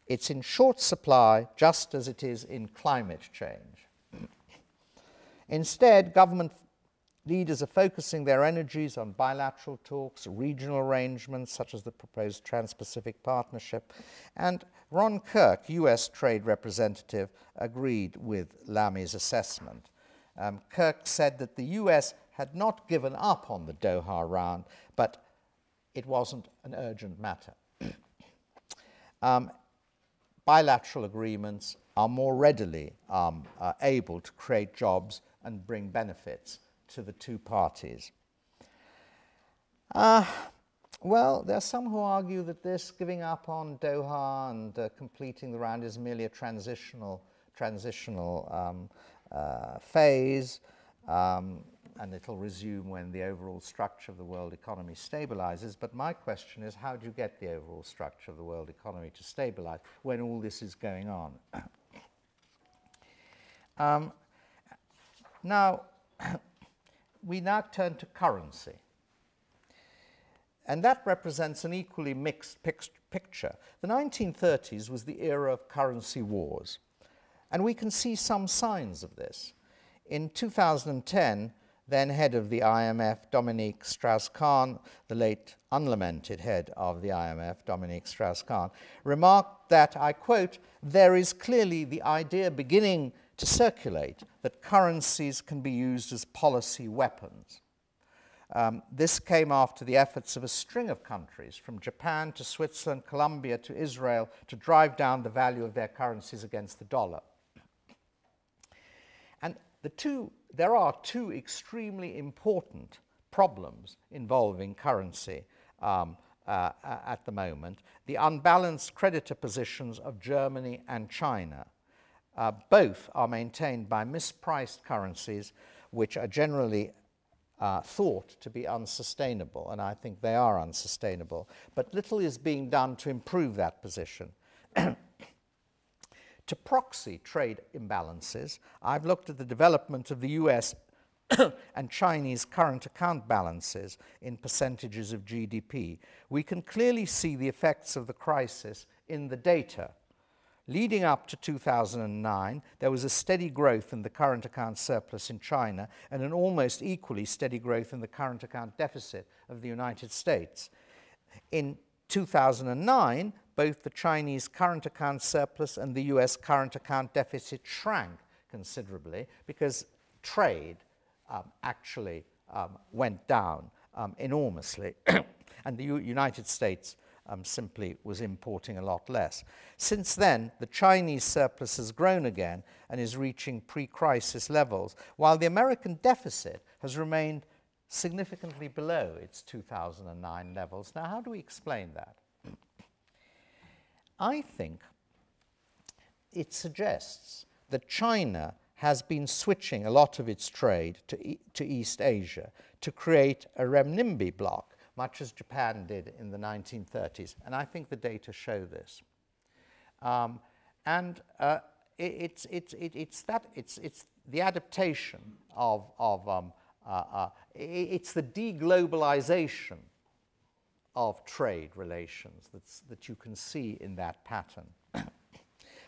It's in short supply, just as it is in climate change. Instead, government leaders are focusing their energies on bilateral talks, regional arrangements, such as the proposed Trans-Pacific Partnership, and Ron Kirk, U S Trade Representative, agreed with Lamy's assessment. Um, Kirk said that the U S had not given up on the Doha round, but it wasn't an urgent matter. um, bilateral agreements are more readily um, uh, able to create jobs and bring benefits to the two parties. Uh, Well, there are some who argue that this giving up on Doha and uh, completing the round is merely a transitional, transitional um, uh, phase, um, and it'll resume when the overall structure of the world economy stabilizes. But my question is, how do you get the overall structure of the world economy to stabilize when all this is going on? um, now, we now turn to currency. And that represents an equally mixed picture. The nineteen thirties was the era of currency wars, and we can see some signs of this. In two thousand ten, then head of the I M F, Dominique Strauss-Kahn, the late unlamented head of the I M F, Dominique Strauss-Kahn, remarked that, I quote, "there is clearly the idea beginning to circulate that currencies can be used as policy weapons." Um, this came after the efforts of a string of countries, from Japan to Switzerland, Colombia to Israel, to drive down the value of their currencies against the dollar. And the two, there are two extremely important problems involving currency um, uh, at the moment: the unbalanced creditor positions of Germany and China. Uh, both are maintained by mispriced currencies, which are generally Uh, thought to be unsustainable, and I think they are unsustainable, but little is being done to improve that position. To proxy trade imbalances, I've looked at the development of the U S and Chinese current account balances in percentages of G D P. We can clearly see the effects of the crisis in the data. Leading up to two thousand nine, there was a steady growth in the current account surplus in China and an almost equally steady growth in the current account deficit of the United States. In two thousand nine, both the Chinese current account surplus and the U S current account deficit shrank considerably because trade um, actually um, went down um, enormously, and the U United States Um, simply was importing a lot less. Since then, the Chinese surplus has grown again and is reaching pre-crisis levels, while the American deficit has remained significantly below its two thousand nine levels. Now, how do we explain that? I think it suggests that China has been switching a lot of its trade to, e to East Asia to create a renminbi bloc, much as Japan did in the nineteen thirties, and I think the data show this. Um, and uh, it, it's, it's, it, it's, that, it's, it's the adaptation of, of um, uh, uh, it's the deglobalization of trade relations that's, that you can see in that pattern.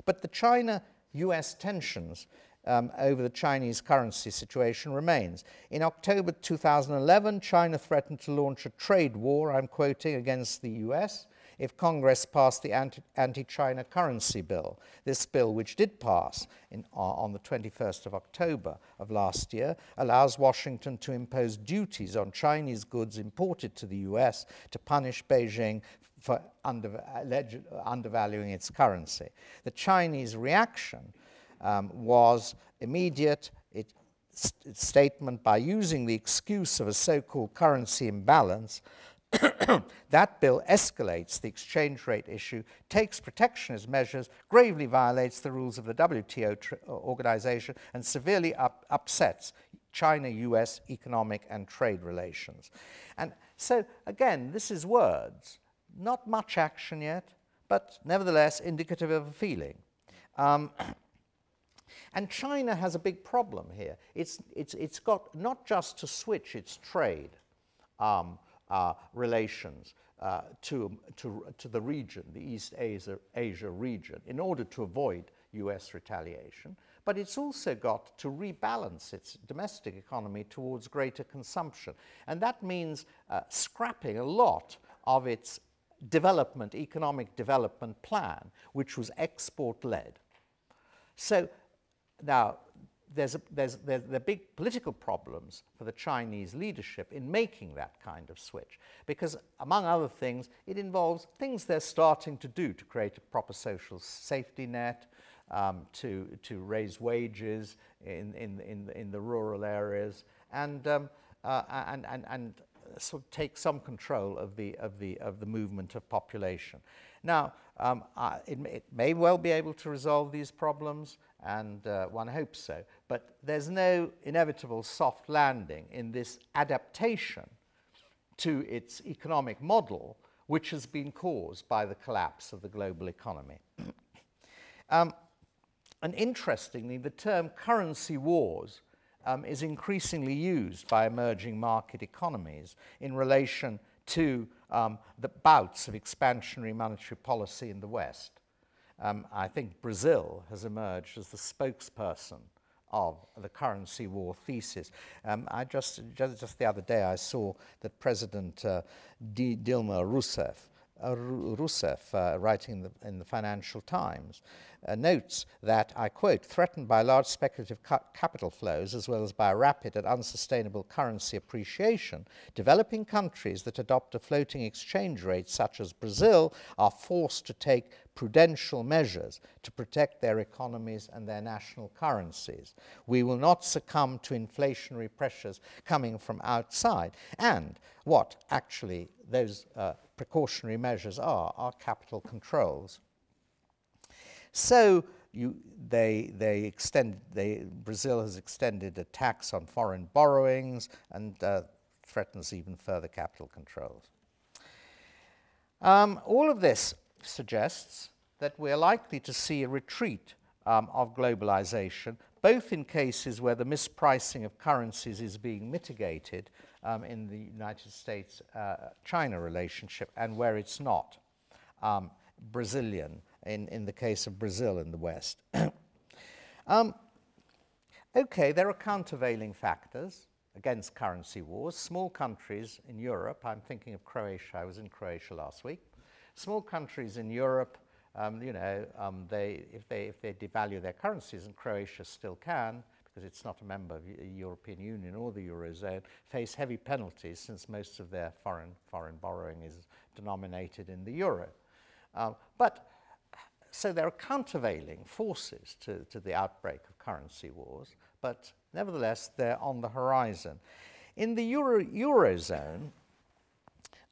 But the China-U S tensions Um, over the Chinese currency situation remains. In October two thousand eleven, China threatened to launch a trade war, I'm quoting, against the U S if Congress passed the anti-China currency bill. This bill, which did pass in, uh, on the twenty-first of October of last year, allows Washington to impose duties on Chinese goods imported to the U S to punish Beijing for under, alleged, undervaluing its currency. The Chinese reaction Um, was immediate it st statement by using the excuse of a so-called currency imbalance. That bill escalates the exchange rate issue, takes protectionist measures, gravely violates the rules of the W T O tr organization, and severely up upsets China-U S economic and trade relations. And so, again, this is words. Not much action yet, but nevertheless indicative of a feeling. Um, And China has a big problem here. It's, it's, it's got not just to switch its trade um, uh, relations uh, to, to, to the region, the East Asia, Asia region, in order to avoid U S retaliation, but it's also got to rebalance its domestic economy towards greater consumption. And that means uh, scrapping a lot of its development, economic development plan, which was export-led. So, now, there's a, there's, there, there are big political problems for the Chinese leadership in making that kind of switch, because, among other things, it involves things they're starting to do to create a proper social safety net, um, to, to raise wages in, in, in, in the rural areas, and, um, uh, and, and, and sort of take some control of the, of the, of the movement of population. Now, um, uh, it, it may well be able to resolve these problems, and uh, one hopes so, but there's no inevitable soft landing in this adaptation to its economic model, which has been caused by the collapse of the global economy. um, and interestingly, the term currency wars um, is increasingly used by emerging market economies in relation to um, the bouts of expansionary monetary policy in the West. Um, I think Brazil has emerged as the spokesperson of the currency war thesis. Um, I just, just just the other day I saw that President uh, D Dilma Rousseff, uh, Rousseff uh, writing in the, in the Financial Times, uh, notes that, I quote, "threatened by large speculative ca capital flows as well as by rapid and unsustainable currency appreciation, developing countries that adopt a floating exchange rate such as Brazil are forced to take prudential measures to protect their economies and their national currencies. We will not succumb to inflationary pressures coming from outside." And what actually those uh, precautionary measures are, are capital controls. So you, they, they extend, they, Brazil has extended a tax on foreign borrowings and uh, threatens even further capital controls. Um, all of this suggests that we're likely to see a retreat um, of globalization, both in cases where the mispricing of currencies is being mitigated um, in the United States-China uh, relationship and where it's not, um, Brazilian, in, in the case of Brazil in the West. um, okay, there are countervailing factors against currency wars. Small countries in Europe, I'm thinking of Croatia, I was in Croatia last week. Small countries in Europe, um, you know, um, they, if, they, if they devalue their currencies, and Croatia still can, because it's not a member of the European Union or the Eurozone, face heavy penalties since most of their foreign, foreign borrowing is denominated in the euro. Um, but, so there are countervailing forces to, to the outbreak of currency wars, but nevertheless, they're on the horizon. In the Euro, Eurozone,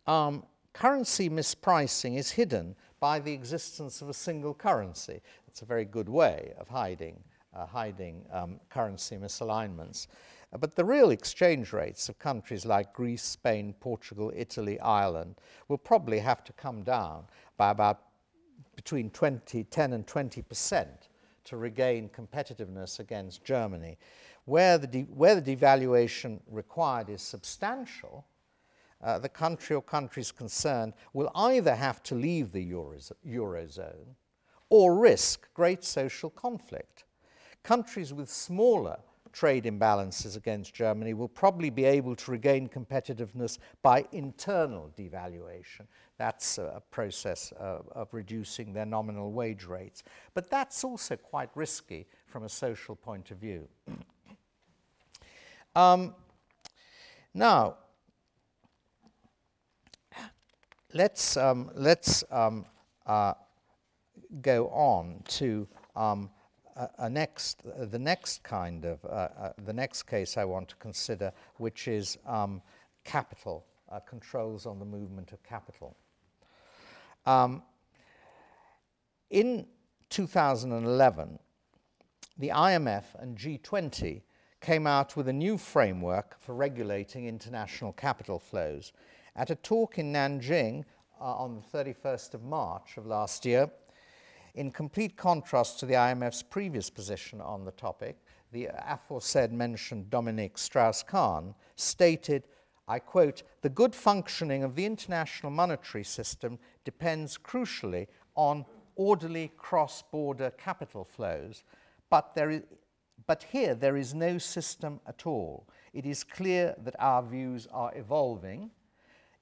um, currency mispricing is hidden by the existence of a single currency. It's a very good way of hiding, uh, hiding um, currency misalignments. Uh, but the real exchange rates of countries like Greece, Spain, Portugal, Italy, Ireland will probably have to come down by about between ten and twenty percent to regain competitiveness against Germany. Where the, de where the devaluation required is substantial, Uh, the country or countries concerned will either have to leave the Euros Eurozone or risk great social conflict. Countries with smaller trade imbalances against Germany will probably be able to regain competitiveness by internal devaluation. That's a process uh, of reducing their nominal wage rates. But that's also quite risky from a social point of view. um, now, Let's, um, let's um, uh, go on to um, a, a next, uh, the next kind of, uh, uh, the next case I want to consider, which is um, capital, uh, controls on the movement of capital. Um, in two thousand eleven, the I M F and G twenty came out with a new framework for regulating international capital flows. At a talk in Nanjing uh, on the thirty-first of March of last year, in complete contrast to the I M F's previous position on the topic, the aforesaid mentioned Dominique Strauss-Kahn stated, I quote, "The good functioning of the international monetary system depends crucially on orderly cross-border capital flows, but, there is, but here there is no system at all. It is clear that our views are evolving.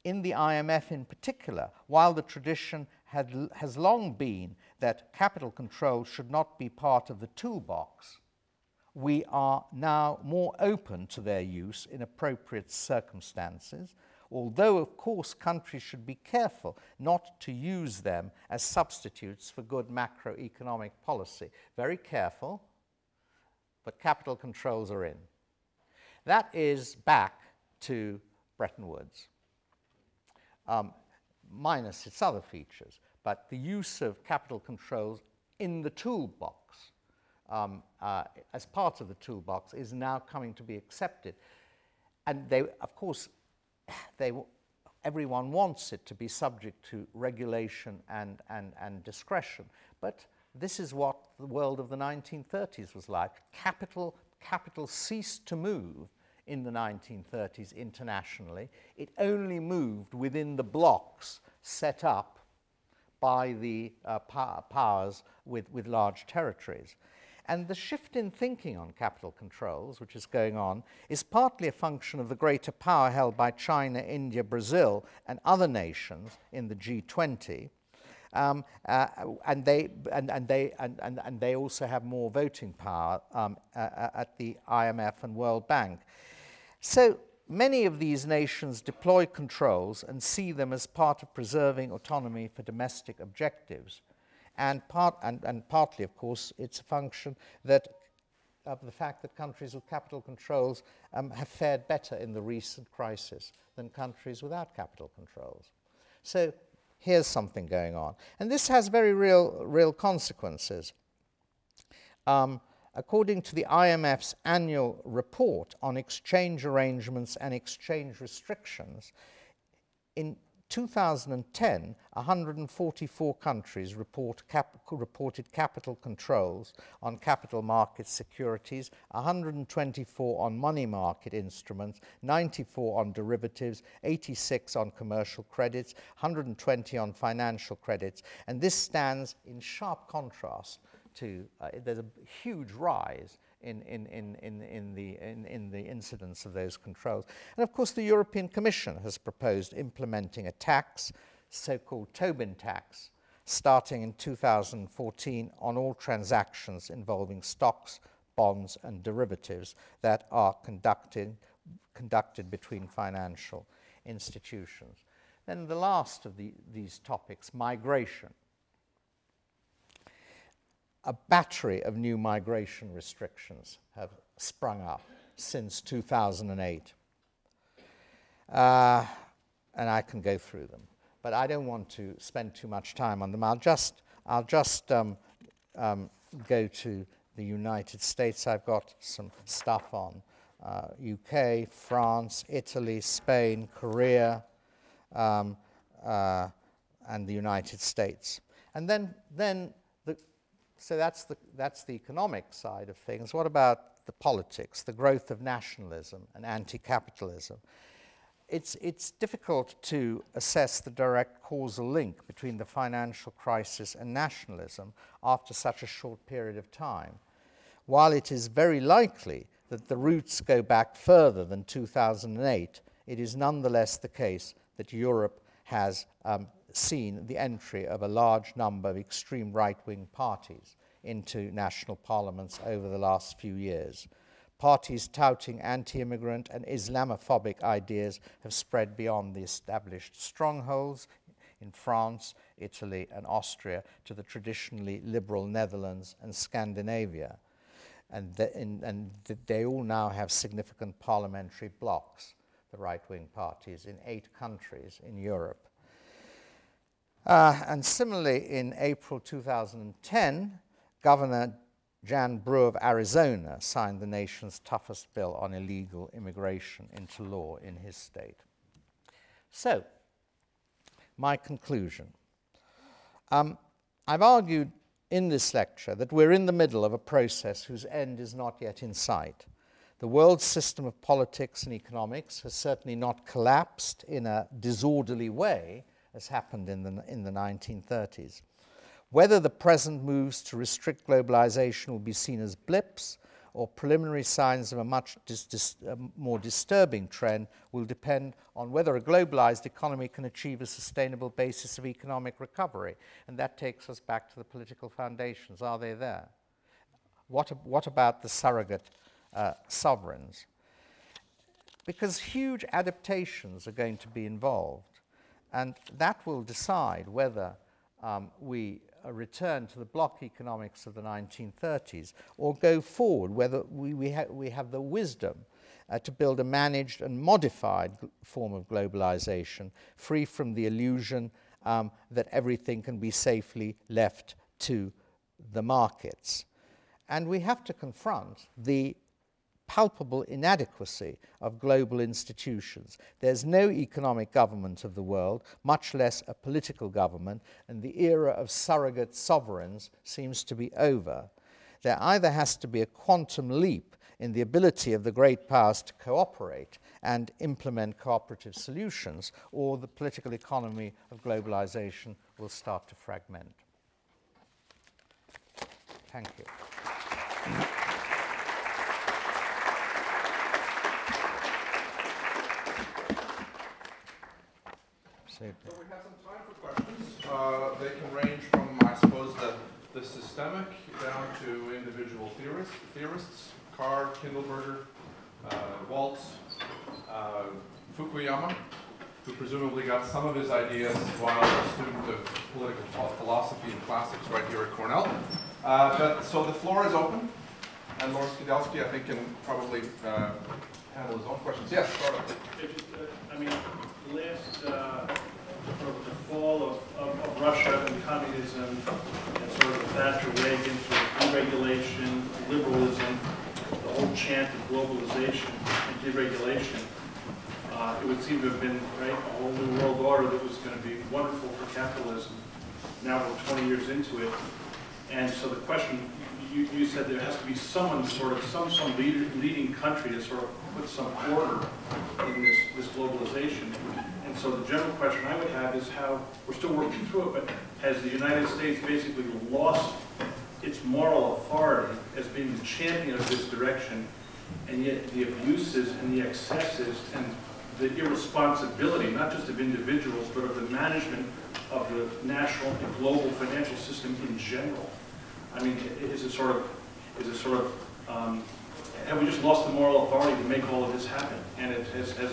In the I M F in particular, while the tradition had, has long been that capital control should not be part of the toolbox, we are now more open to their use in appropriate circumstances, although of course countries should be careful not to use them as substitutes for good macroeconomic policy." Very careful, but capital controls are in. That is back to Bretton Woods. Um, minus its other features, but the use of capital controls in the toolbox, um, uh, as part of the toolbox, is now coming to be accepted. And they, of course, they, everyone wants it to be subject to regulation and, and, and discretion, but this is what the world of the nineteen thirties was like. Capital, capital ceased to move in the nineteen thirties internationally. It only moved within the blocks set up by the uh, pow powers with, with large territories. And the shift in thinking on capital controls, which is going on, is partly a function of the greater power held by China, India, Brazil, and other nations in the G twenty. Um, uh, and, they, and, and, they, and, and, and they also have more voting power um, uh, at the I M F and World Bank. So many of these nations deploy controls and see them as part of preserving autonomy for domestic objectives. And, part, and, and partly, of course, it's a function that of the fact that countries with capital controls um, have fared better in the recent crisis than countries without capital controls. So here's something going on. And this has very real, real consequences. Um, according to the I M F's annual report on exchange arrangements and exchange restrictions, in two thousand ten, one hundred forty-four countries report cap reported capital controls on capital market securities, one hundred twenty-four on money market instruments, ninety-four on derivatives, eighty-six on commercial credits, one hundred twenty on financial credits. And this stands in sharp contrast to, uh, there's a huge rise in, in, in, in, in, the, in, in the incidence of those controls. And of course, the European Commission has proposed implementing a tax, so-called Tobin tax, starting in two thousand fourteen on all transactions involving stocks, bonds, and derivatives that are conducted, conducted between financial institutions. Then the last of the, these topics, migration. A battery of new migration restrictions have sprung up since two thousand eight. Uh, and I can go through them, but I don't want to spend too much time on them. I'll just, I'll just um, um, go to the United States. I've got some stuff on uh, U K, France, Italy, Spain, Korea, um, uh, and the United States. And then, then So that's the, that's the economic side of things. What about the politics, the growth of nationalism and anti-capitalism? It's, it's difficult to assess the direct causal link between the financial crisis and nationalism after such a short period of time. While it is very likely that the roots go back further than two thousand eight, it is nonetheless the case that Europe has um, seen the entry of a large number of extreme right-wing parties into national parliaments over the last few years. Parties touting anti-immigrant and Islamophobic ideas have spread beyond the established strongholds in France, Italy, and Austria to the traditionally liberal Netherlands and Scandinavia. And, the, in, and the, they all now have significant parliamentary blocs, the right-wing parties, in eight countries in Europe. Uh, and similarly, in April two thousand ten, Governor Jan Brewer of Arizona signed the nation's toughest bill on illegal immigration into law in his state. So, my conclusion. Um, I've argued in this lecture that we're in the middle of a process whose end is not yet in sight. The world's system of politics and economics has certainly not collapsed in a disorderly way, as happened in the, in the nineteen thirties. Whether the present moves to restrict globalization will be seen as blips or preliminary signs of a much dis dis uh, more disturbing trend will depend on whether a globalized economy can achieve a sustainable basis of economic recovery. And that takes us back to the political foundations. Are they there? What, what about the surrogate uh, sovereigns? Because huge adaptations are going to be involved. And that will decide whether um, we uh, return to the block economics of the nineteen thirties or go forward, whether we, we, ha we have the wisdom uh, to build a managed and modified form of globalization, free from the illusion um, that everything can be safely left to the markets. And we have to confront the palpable inadequacy of global institutions. There's no economic government of the world, much less a political government, and the era of surrogate sovereigns seems to be over. There either has to be a quantum leap in the ability of the great powers to cooperate and implement cooperative solutions, or the political economy of globalization will start to fragment. Thank you. So we have some time for questions. Uh, they can range from, I suppose, the, the systemic down to individual theorists, theorists Carr, Kindleberger, uh, Waltz, uh, Fukuyama, who presumably got some of his ideas while a student of political philosophy and classics right here at Cornell. Uh, but, so the floor is open, and Lord Skidelsky, I think, can probably uh, handle his own questions. Yes, start off. I mean, last, uh, sort of the fall of, of, of Russia and communism, and sort of the Thatcher-Reagan sort of deregulation, liberalism, the whole chant of globalization and deregulation, Uh, it would seem to have been, right, a whole new world order that was going to be wonderful for capitalism. Now we're twenty years into it. And so the question, you, you said there has to be someone sort of, some, some leader, leading country to sort of put some order in this, this globalization. And so the general question I would have is how, we're still working through it, but has the United States basically lost its moral authority as being the champion of this direction, and yet the abuses and the excesses and the irresponsibility, not just of individuals, but of the management of the national and global financial system in general? I mean, is it sort of, is it sort of, um, have we just lost the moral authority to make all of this happen? And it has, has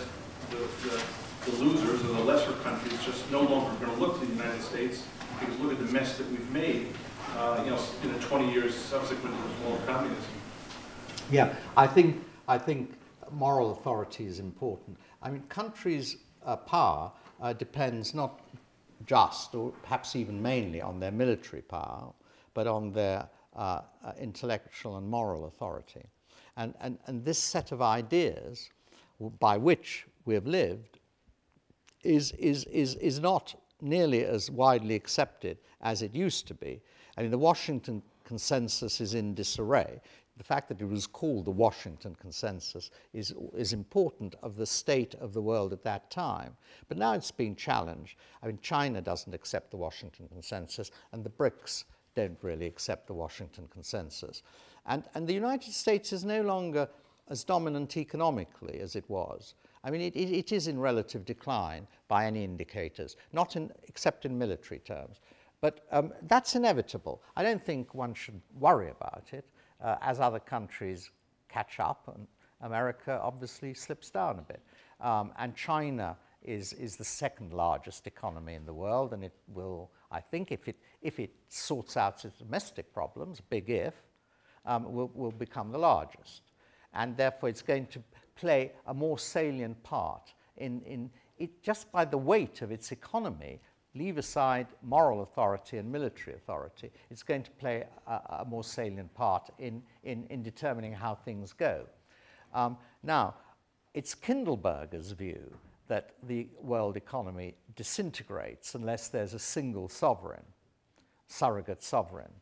the, the, the losers or the lesser countries just no longer going to look to the United States, because look at the mess that we've made, uh, you know, in the twenty years subsequent to the fall of communism. Yeah, I think, I think moral authority is important. I mean, countries' uh, power uh, depends not just, or perhaps even mainly, on their military power, but on their uh, uh, intellectual and moral authority. And, and, and this set of ideas by which we have lived is, is, is, is not nearly as widely accepted as it used to be. I mean, the Washington Consensus is in disarray. The fact that it was called the Washington Consensus is, is important of the state of the world at that time. But now it's being challenged. I mean, China doesn't accept the Washington Consensus, and the BRICS don't really accept the Washington Consensus. And, and the United States is no longer as dominant economically as it was. I mean, it, it, it is in relative decline by any indicators, not in, except in military terms. But um, that's inevitable. I don't think one should worry about it. Uh, as other countries catch up, and America obviously slips down a bit. Um, and China is, is the second largest economy in the world, and it will, I think, if it, if it sorts out its domestic problems, big if, um, will, will become the largest. And therefore it's going to play a more salient part in, in it, just by the weight of its economy. Leave aside moral authority and military authority, it's going to play a, a more salient part in, in, in determining how things go. Um, now, it's Kindleberger's view that the world economy disintegrates unless there's a single sovereign, surrogate sovereign.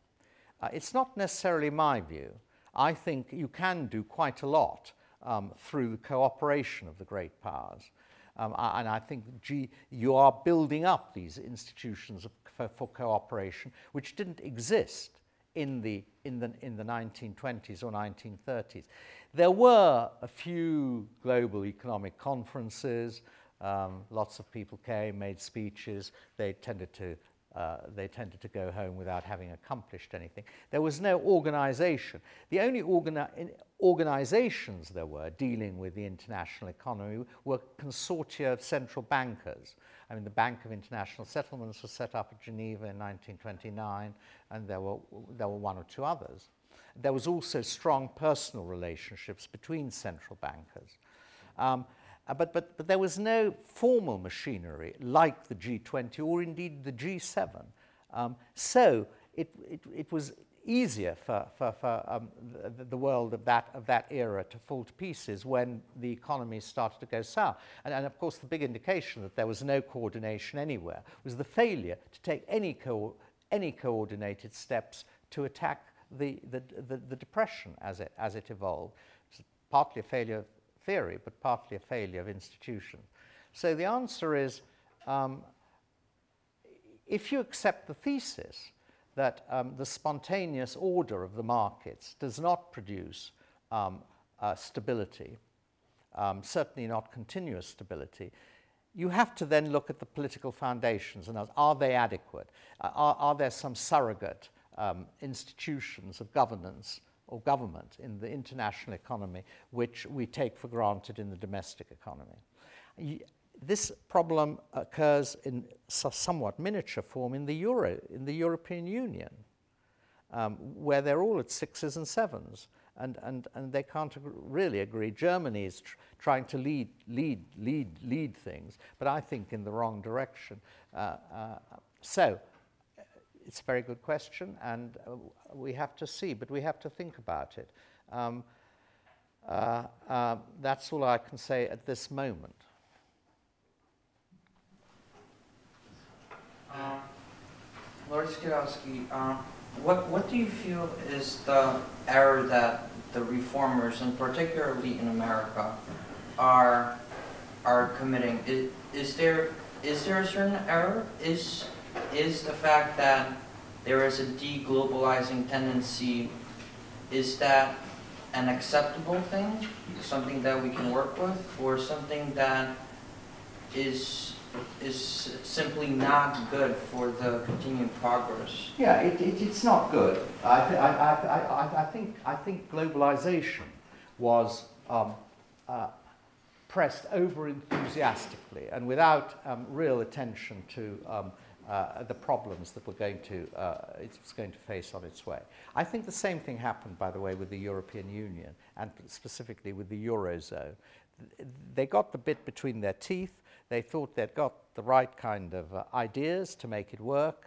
Uh, it's not necessarily my view. I think you can do quite a lot um, through the cooperation of the great powers. Um, and I think gee, you are building up these institutions for, for cooperation, which didn't exist in the, in, the, in the nineteen twenties or nineteen thirties. There were a few global economic conferences. Um, lots of people came, made speeches. They tended to, uh, they tended to go home without having accomplished anything. There was no organization. The only organization organizations there were dealing with the international economy were consortia of central bankers. I mean, the Bank of International Settlements was set up at Geneva in nineteen twenty-nine, and there were, there were one or two others. There was also strong personal relationships between central bankers. Um, but, but, but there was no formal machinery like the G twenty or indeed the G seven. Um, so it, it, it was easier for, for, for um, the, the world of that, of that era to fall to pieces when the economy started to go south. And, and of course the big indication that there was no coordination anywhere was the failure to take any, co any coordinated steps to attack the, the, the, the depression as it, as it evolved. It's partly a failure of theory, but partly a failure of institution. So the answer is, um, if you accept the thesis that um, the spontaneous order of the markets does not produce um, uh, stability, um, certainly not continuous stability. You have to then look at the political foundations and ask, are they adequate? Uh, are, are there some surrogate um, institutions of governance or government in the international economy which we take for granted in the domestic economy? This problem occurs in somewhat miniature form in the Euro, in the European Union, um, where they're all at sixes and sevens, and, and, and they can't really agree. Germany is tr trying to lead, lead, lead, lead things, but I think in the wrong direction. Uh, uh, so it's a very good question, and uh, we have to see, but we have to think about it. Um, uh, uh, that's all I can say at this moment. Uh, Lord Skidelsky, uh, what, what do you feel is the error that the reformers, and particularly in America, are, are committing? Is, is, there, is there a certain error? Is, is the fact that there is a de-globalizing tendency, is that an acceptable thing, something that we can work with, or something that is is simply not good for the continued progress? Yeah, it, it, it's not good. I, th I, I, I, I think I think globalization was um, uh, pressed over enthusiastically and without um, real attention to um, uh, the problems that we're going to uh, it's going to face on its way. I think the same thing happened, by the way, with the European Union and specifically with the Eurozone. They got the bit between their teeth. They thought they'd got the right kind of uh, ideas to make it work,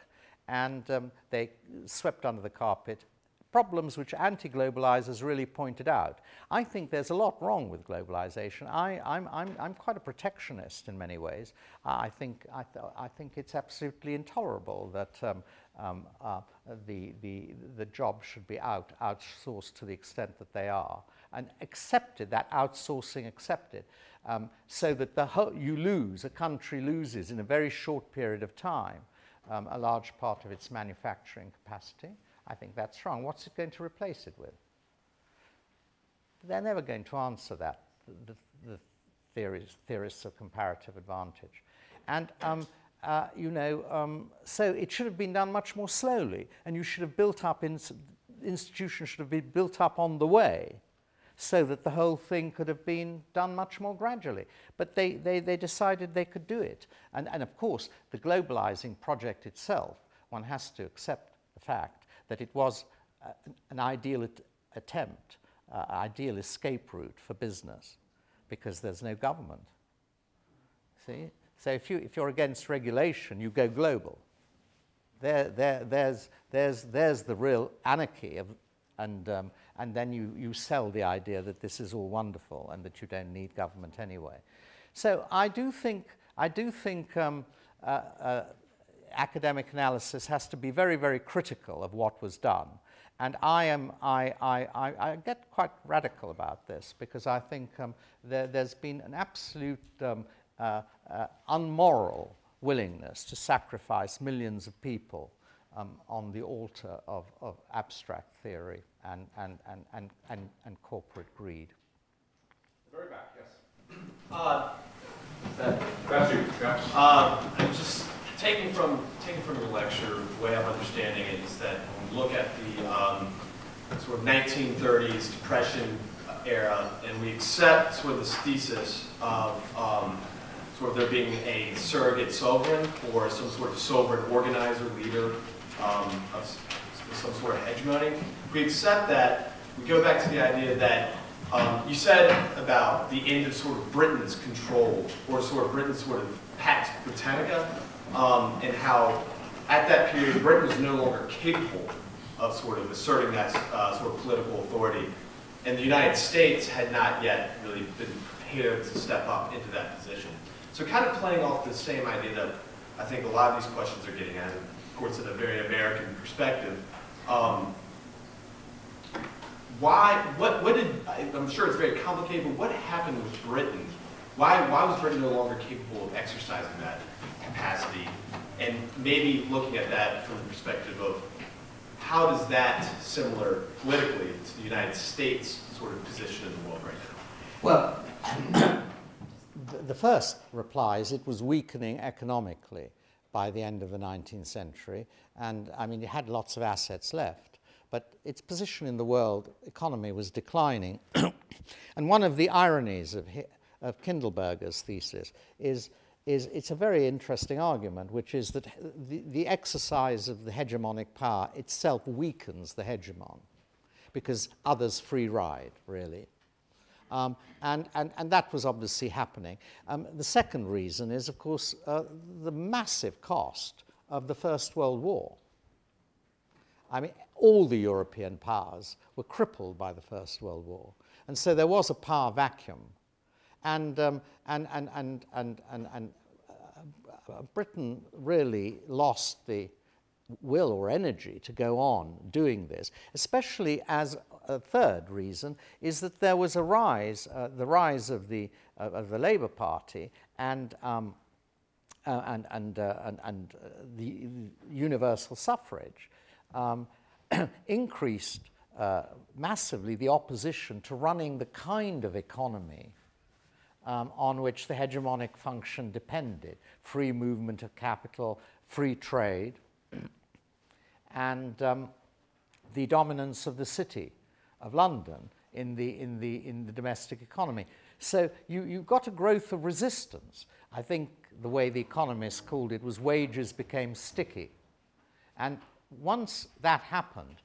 and um, they swept under the carpet problems which anti-globalizers really pointed out. I think there's a lot wrong with globalization. I, I'm, I'm, I'm quite a protectionist in many ways. I think, I th I think it's absolutely intolerable that um, um, uh, the, the, the jobs should be out, outsourced to the extent that they are, and accepted, that outsourcing accepted. Um, so that the whole, you lose, a country loses in a very short period of time um, a large part of its manufacturing capacity. I think that's wrong. What's it going to replace it with? They're never going to answer that, the, the theories, theorists of comparative advantage. And, um, uh, you know, um, so it should have been done much more slowly, and you should have built up, in, institutions should have been built up on the way, so that the whole thing could have been done much more gradually. But they, they, they decided they could do it. And, and of course, the globalizing project itself, one has to accept the fact that it was uh, an ideal at attempt, uh, ideal escape route for business, because there's no government. See? So if, you, if you're against regulation, you go global. There, there, there's, there's, there's the real anarchy of, and um, and then you, you sell the idea that this is all wonderful and that you don't need government anyway. So I do think, I do think um, uh, uh, academic analysis has to be very, very critical of what was done. And I, am, I, I, I, I get quite radical about this, because I think um, there, there's been an absolute um, uh, uh, unmoral willingness to sacrifice millions of people Um, on the altar of, of abstract theory and, and, and, and, and, and corporate greed. The very back, yes. Uh, Perhaps you, perhaps. Uh, I'm just taking from, taking from your lecture, the way I'm understanding it is that when we look at the um, sort of nineteen thirties Depression era, and we accept sort of this thesis of um, sort of there being a surrogate sovereign or some sort of sovereign organizer, leader, Um, of some sort of hegemony. We accept that. We go back to the idea that um, you said about the end of sort of Britain's control, or sort of Britain's sort of Pax Britannica, um, and how at that period Britain was no longer capable of sort of asserting that uh, sort of political authority, and the United States had not yet really been prepared to step up into that position. So kind of playing off the same idea that I think a lot of these questions are getting at, of course, in a very American perspective. Um, why, what, what did, I'm sure it's very complicated, but what happened with Britain? Why, why was Britain no longer capable of exercising that capacity? And maybe looking at that from the perspective of how does that, similar politically to the United States, sort of position in the world right now? Well, the first reply is it was weakening economically by the end of the nineteenth century. And I mean, it had lots of assets left, but its position in the world economy was declining. And one of the ironies of, of Kindleberger's thesis is, is it's a very interesting argument, which is that the, the exercise of the hegemonic power itself weakens the hegemon because others free ride, really. Um, and, and, and that was obviously happening. Um, the second reason is, of course, uh, the massive cost of the First World War. I mean, all the European powers were crippled by the First World War. And so there was a power vacuum. And, um, and, and, and, and, and, and uh, Britain really lost the will or energy to go on doing this, especially as a third reason is that there was a rise, uh, the rise of the, uh, of the Labour Party and, um, uh, and, and, uh, and, and uh, the universal suffrage um, increased uh, massively the opposition to running the kind of economy um, on which the hegemonic function depended, free movement of capital, free trade, and um, the dominance of the city of London in the, in the, in the domestic economy. So you, you got a growth of resistance. I think the way the economists called it was wages became sticky. And once that happened,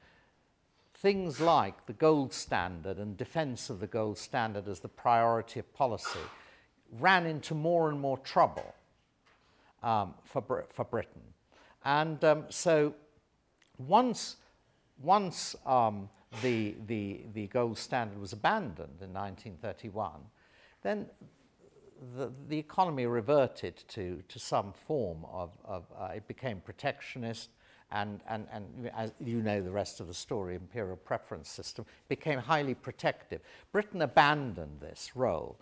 things like the gold standard and defense of the gold standard as the priority of policy ran into more and more trouble um, for, for Britain. And um, so once, once um, the, the, the gold standard was abandoned in nineteen thirty-one, then the, the economy reverted to, to some form of, of uh, it became protectionist and, and, and as you know the rest of the story, Imperial Preference System became highly protective. Britain abandoned this role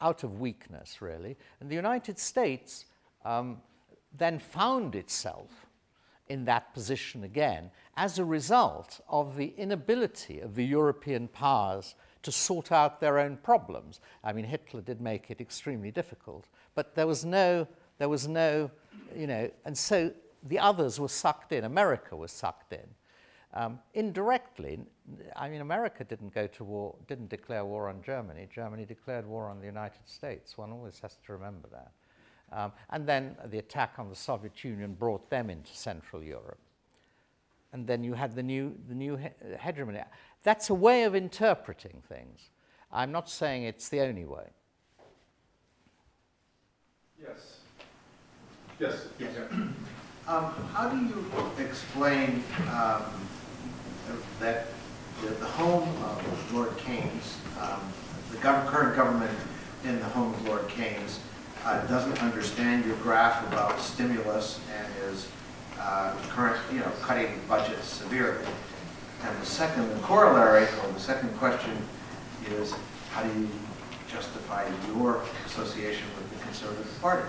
out of weakness, really, and the United States um, then found itself in that position again as a result of the inability of the European powers to sort out their own problems. I mean, Hitler did make it extremely difficult, but there was no, there was no, you know, and so the others were sucked in. America was sucked in. Um, indirectly, I mean, America didn't go to war, didn't declare war on Germany. Germany declared war on the United States. One always has to remember that. Um, and then the attack on the Soviet Union brought them into Central Europe. And then you had the new, the new he hegemony. That's a way of interpreting things. I'm not saying it's the only way. Yes. Yes. Yes. Um, how do you explain um, that the, the home of Lord Keynes, um, the gov current government in the home of Lord Keynes, Uh, doesn't understand your graph about stimulus and is uh, current, you know, cutting budgets severely? And the second the corollary, or the second question is, how do you justify your association with the Conservative Party?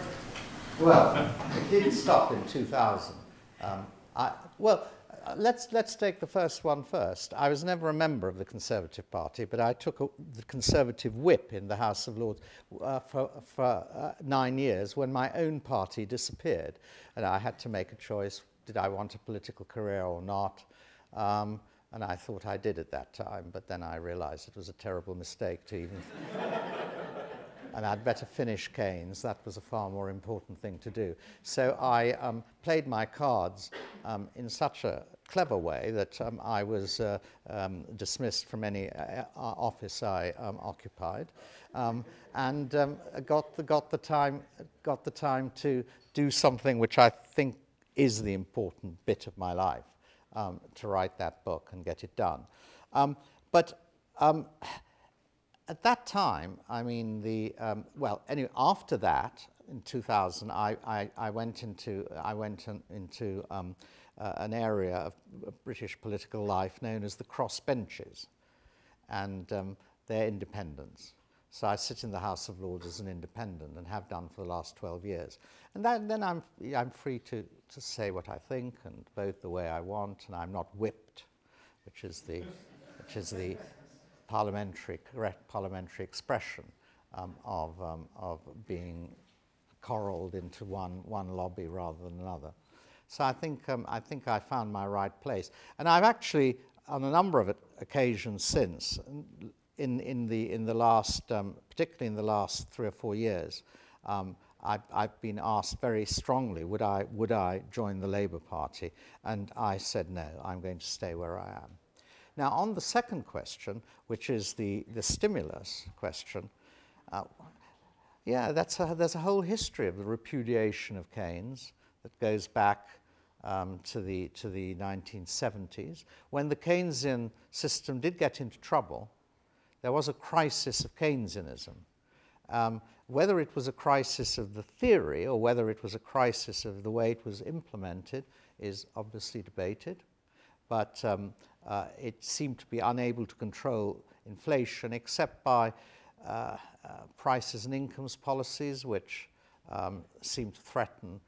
Well, it didn't stop in two thousand. Um, I, well, uh, let's, let's take the first one first. I was never a member of the Conservative Party, but I took a, the Conservative whip in the House of Lords uh, for, for uh, nine years when my own party disappeared. And I had to make a choice, did I want a political career or not? Um, and I thought I did at that time, but then I realized it was a terrible mistake to even... And I'd better finish Keynes. That was a far more important thing to do. So I um, played my cards um, in such a clever way that um, I was uh, um, dismissed from any uh, office I um, occupied, um, and um, got the got the time got the time to do something which I think is the important bit of my life, um, to write that book and get it done. Um, but. Um, At that time, I mean, the, um, well, anyway, after that, in two thousand, I, I, I went into, I went in, into um, uh, an area of British political life known as the crossbenches and um, their independence. So I sit in the House of Lords as an independent and have done for the last twelve years. And that, then I'm, I'm free to, to say what I think and vote the way I want, and I'm not whipped, which is the, which is the parliamentary, correct parliamentary expression um, of, um, of being corralled into one, one lobby rather than another. So I think, um, I think I found my right place. And I've actually, on a number of occasions since, In, in, the, in the last, um, particularly in the last three or four years, um, I've, I've been asked very strongly, would I, would I join the Labour Party? And I said, no, I'm going to stay where I am. Now, on the second question, which is the, the stimulus question, uh, yeah, that's a, there's a whole history of the repudiation of Keynes that goes back Um, to the, to the nineteen seventies. When the Keynesian system did get into trouble, there was a crisis of Keynesianism. Um, whether it was a crisis of the theory or whether it was a crisis of the way it was implemented is obviously debated, but um, uh, it seemed to be unable to control inflation except by uh, uh, prices and incomes policies, which um, seemed to threaten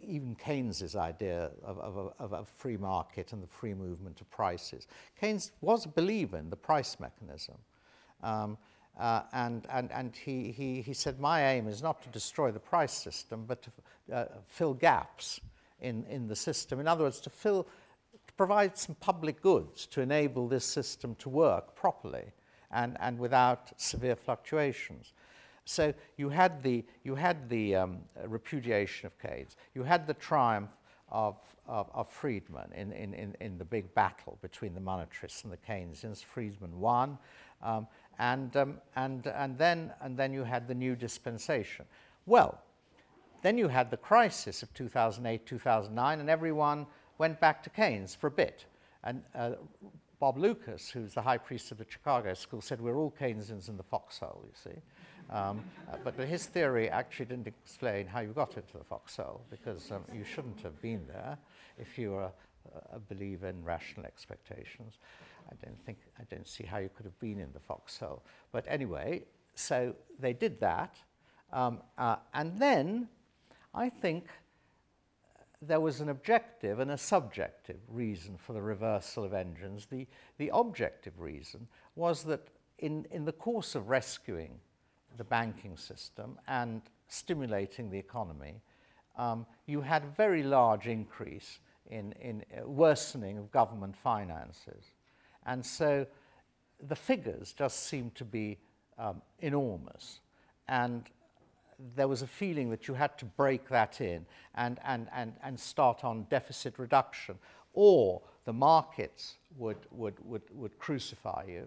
even Keynes's idea of, of, of a free market and the free movement of prices. Keynes was a believer in the price mechanism. Um, uh, and and, and he, he, he said, my aim is not to destroy the price system, but to uh, fill gaps in, in the system. In other words, to, fill, to provide some public goods to enable this system to work properly and, and without severe fluctuations. So you had the, you had the um, repudiation of Keynes. You had the triumph of, of, of Friedman in, in, in the big battle between the monetarists and the Keynesians. Friedman won. Um, and, um, and, and, then, and then you had the new dispensation. Well, then you had the crisis of two thousand eight, two thousand nine, and everyone went back to Keynes for a bit. And uh, Bob Lucas, who's the high priest of the Chicago school, said, we're all Keynesians in the foxhole, you see. Um, but his theory actually didn't explain how you got into the foxhole, because um, you shouldn't have been there if you were a, a believer in rational expectations. I don't think, I don't see how you could have been in the foxhole. But anyway, so they did that. Um, uh, and then I think there was an objective and a subjective reason for the reversal of engines. The, the objective reason was that in, in the course of rescuing the banking system and stimulating the economy, um, you had a very large increase in, in worsening of government finances. And so the figures just seemed to be um, enormous. And there was a feeling that you had to break that in and, and, and, and start on deficit reduction, or the markets would, would, would, would crucify you.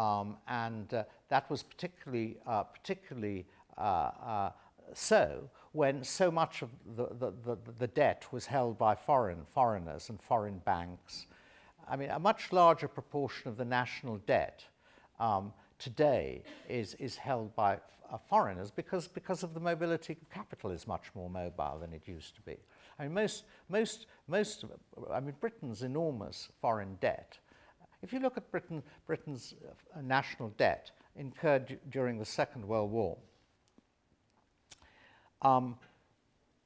Um, and uh, that was particularly, uh, particularly uh, uh, so when so much of the, the, the, the debt was held by foreign foreigners and foreign banks. I mean, a much larger proportion of the national debt um, today is, is held by uh, foreigners because, because of the mobility of capital is much more mobile than it used to be. I mean, most, most, most of, I mean, Britain's enormous foreign debt. If you look at Britain, Britain's uh, national debt incurred during the Second World War, um,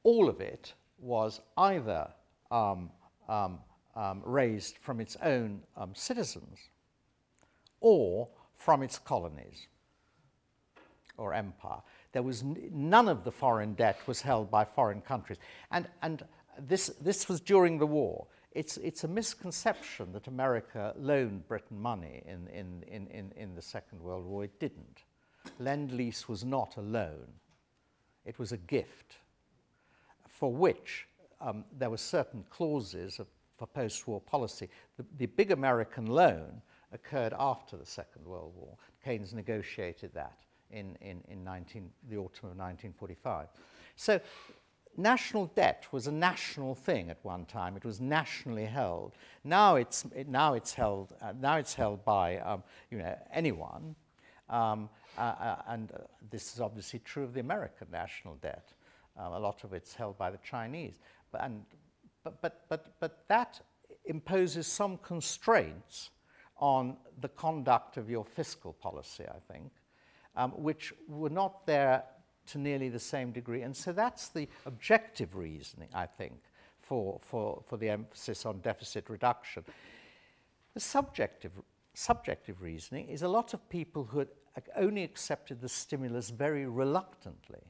all of it was either um, um, um, raised from its own um, citizens or from its colonies or empire. There was n none of the foreign debt was held by foreign countries. And, and this, this was during the war. It's, it's a misconception that America loaned Britain money in, in, in, in, in the Second World War. It didn't. Lend-lease was not a loan. It was a gift, for which um, there were certain clauses of, for post-war policy. The, the big American loan occurred after the Second World War. Keynes negotiated that in, in, in nineteen, the autumn of nineteen forty-five. So, national debt was a national thing at one time. It was nationally held. Now it's it, now it's held uh, now it's held by um, you know anyone, um, uh, uh, and uh, this is obviously true of the American national debt. Um, a lot of it's held by the Chinese, but and but but but but that imposes some constraints on the conduct of your fiscal policy, I think, um, which were not there to nearly the same degree. And so that's the objective reasoning, I think, for, for, for the emphasis on deficit reduction. The subjective, subjective reasoning is a lot of people who had only accepted the stimulus very reluctantly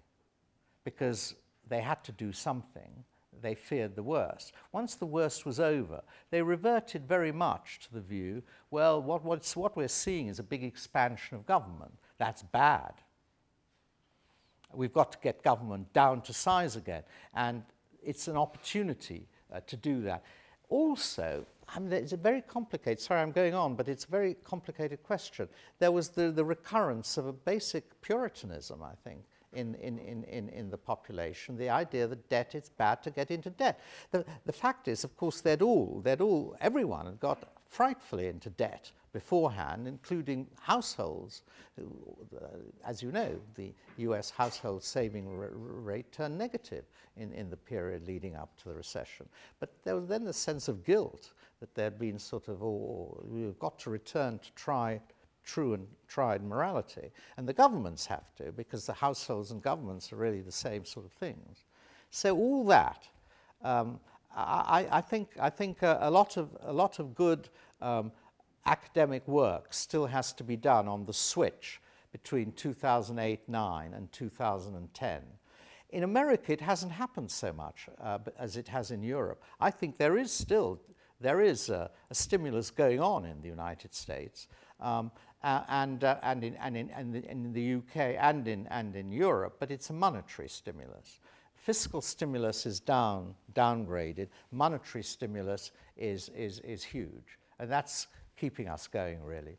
because they had to do something. They feared the worst. Once the worst was over, they reverted very much to the view, well, what, what's, what we're seeing is a big expansion of government. That's bad. We've got to get government down to size again. And it's an opportunity uh, to do that. Also, I mean, it's a very complicated, sorry I'm going on, but it's a very complicated question. There was the, the recurrence of a basic Puritanism, I think, in, in, in, in the population, the idea that debt, it's bad to get into debt. The, the fact is, of course, they'd all, they'd all, everyone had got frightfully into debt beforehand, including households. As you know, the U S household saving rate turned negative in, in the period leading up to the recession. But there was then the sense of guilt that there had been sort of, oh, we've got to return to try true and tried morality. And the governments have to, because the households and governments are really the same sort of things. So all that, um, I, I think, I think a, a, lot of, a lot of good um, academic work still has to be done on the switch between two thousand eight nine and two thousand ten. In America, it hasn't happened so much uh, as it has in Europe. I think there is still, there is a, a stimulus going on in the United States, um, uh, and, uh, and, in, and, in, and in the U K and in, and in Europe, but it's a monetary stimulus. Fiscal stimulus is down, downgraded. Monetary stimulus is, is, is huge, and that's keeping us going, really.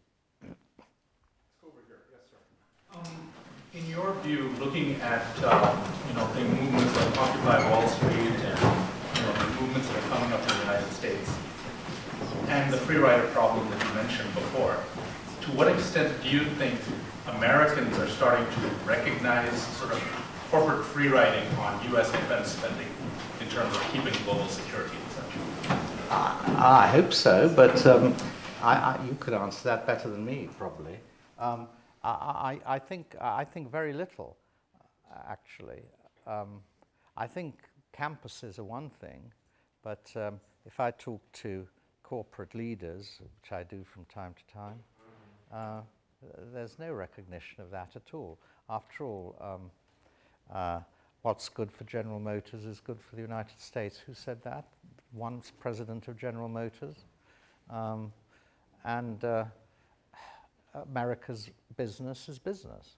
Over here, yes, sir. Um, in your view, looking at uh, you know the movements like Occupy Wall Street and you know, the movements that are coming up in the United States, and the free rider problem that you mentioned before, to what extent do you think Americans are starting to recognize sort of corporate free riding on U S defense spending in terms of keeping global security? I, I hope so, but. Um, I, I, you could answer that better than me, probably. Um, I, I, I think I think very little, actually. Um, I think campuses are one thing, but um, if I talk to corporate leaders, which I do from time to time, uh, there's no recognition of that at all. After all, um, uh, what's good for General Motors is good for the United States. Who said that? One's president of General Motors. Um, And uh, America's business is business.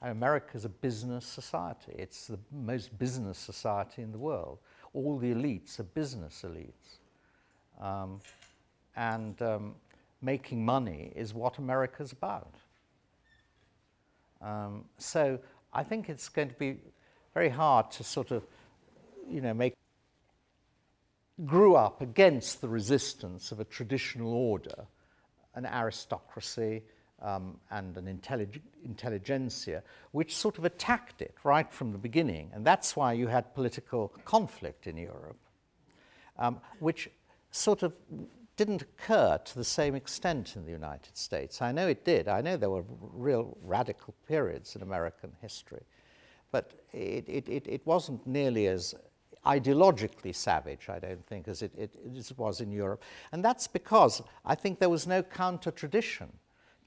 And America's a business society. It's the most business society in the world. All the elites are business elites. Um, and um, making money is what America's about. Um, so I think it's going to be very hard to sort of, you know, make grew up against the resistance of a traditional order, an aristocracy um, and an intellig intelligentsia, which sort of attacked it right from the beginning. And that's why you had political conflict in Europe, um, which sort of didn't occur to the same extent in the United States. I know it did. I know there were real radical periods in American history, but it, it, it, it wasn't nearly as ideologically savage, I don't think, as it, it, it was in Europe. And that's because I think there was no counter-tradition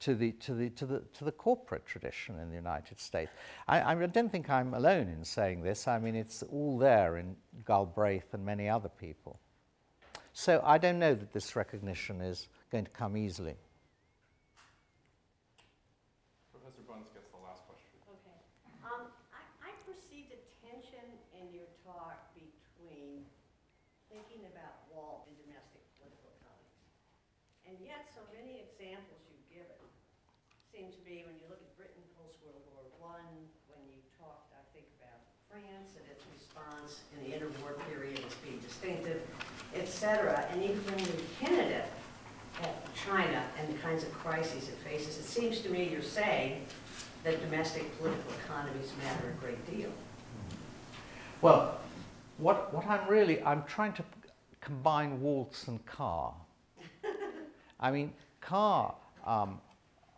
to the, to, the, to, the, to the corporate tradition in the United States. I, I don't think I'm alone in saying this. I mean, it's all there in Galbraith and many other people. So I don't know that this recognition is going to come easily. In the interwar period as being distinctive, et cetera. And even when you hinted at, at China and the kinds of crises it faces, it seems to me you're saying that domestic political economies matter a great deal. Well, what, what I'm really, I'm trying to combine Waltz and Carr. I mean, Carr um,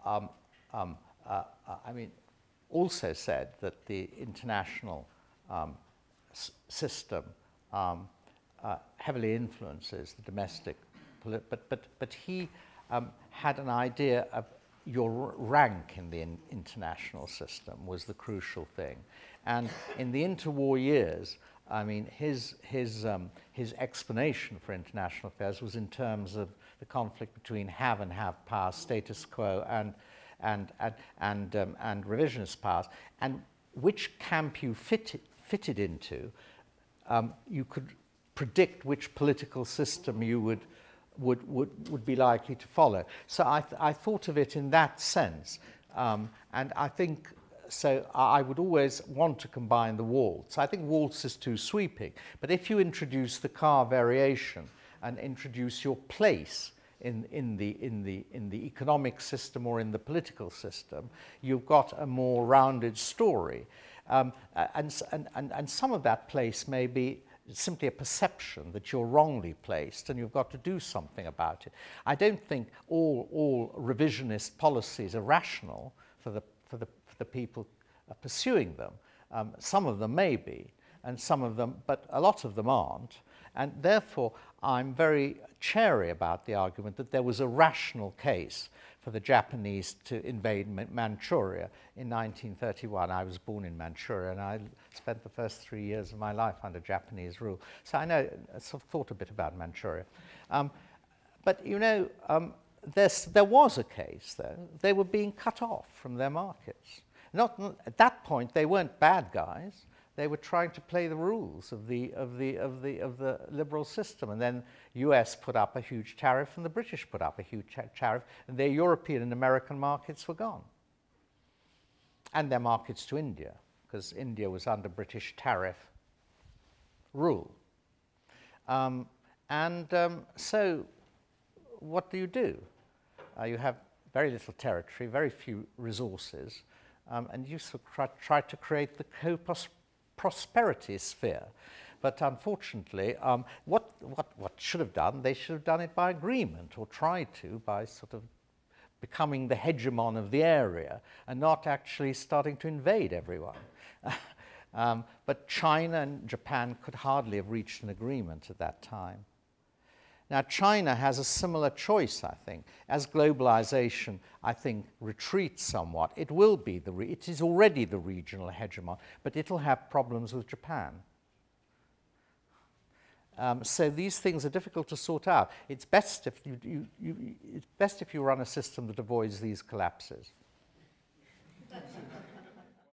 um, um, uh, uh, uh, I mean, also said that the international um, s system um, uh, heavily influences the domestic, polit but, but, but he um, had an idea of your rank in the in international system was the crucial thing. And in the interwar years, I mean, his, his, um, his explanation for international affairs was in terms of the conflict between have and have power, status quo, and, and, and, and, um, and revisionist powers. And which camp you fit, fitted into, um, you could predict which political system you would, would, would, would be likely to follow. So I, th I thought of it in that sense. Um, and I think... So I would always want to combine the Waltz. I think Waltz is too sweeping, but if you introduce the Carr variation and introduce your place in, in, the, in, the, in the economic system or in the political system, you've got a more rounded story. Um, and, and, and some of that place may be simply a perception that you're wrongly placed and you've got to do something about it. I don't think all, all revisionist policies are rational for the, for the the people are pursuing them. Um, some of them may be, and some of them, but a lot of them aren't. And therefore, I'm very chary about the argument that there was a rational case for the Japanese to invade Manchuria in nineteen thirty-one. I was born in Manchuria, and I spent the first three years of my life under Japanese rule. So I know, I've sort of thought a bit about Manchuria. Um, but, you know, um, there was a case, though. They were being cut off from their markets. Not, at that point, they weren't bad guys. They were trying to play the rules of the, of the, of the, of the liberal system. And then U S put up a huge tariff and the British put up a huge tariff, and their European and American markets were gone. And their markets to India, because India was under British tariff rule. Um, and um, so what do you do? Uh, you have very little territory, very few resources, um, and you sort of try, try to create the co-prosperity sphere. But unfortunately, um, what, what, what should have done, they should have done it by agreement, or tried to, by sort of becoming the hegemon of the area and not actually starting to invade everyone. um, but China and Japan could hardly have reached an agreement at that time. Now, China has a similar choice, I think. As globalization, I think, retreats somewhat, it will be the, re it is already the regional hegemon, but it'll have problems with Japan. Um, so these things are difficult to sort out. It's best if you, you, you, it's best if you run a system that avoids these collapses.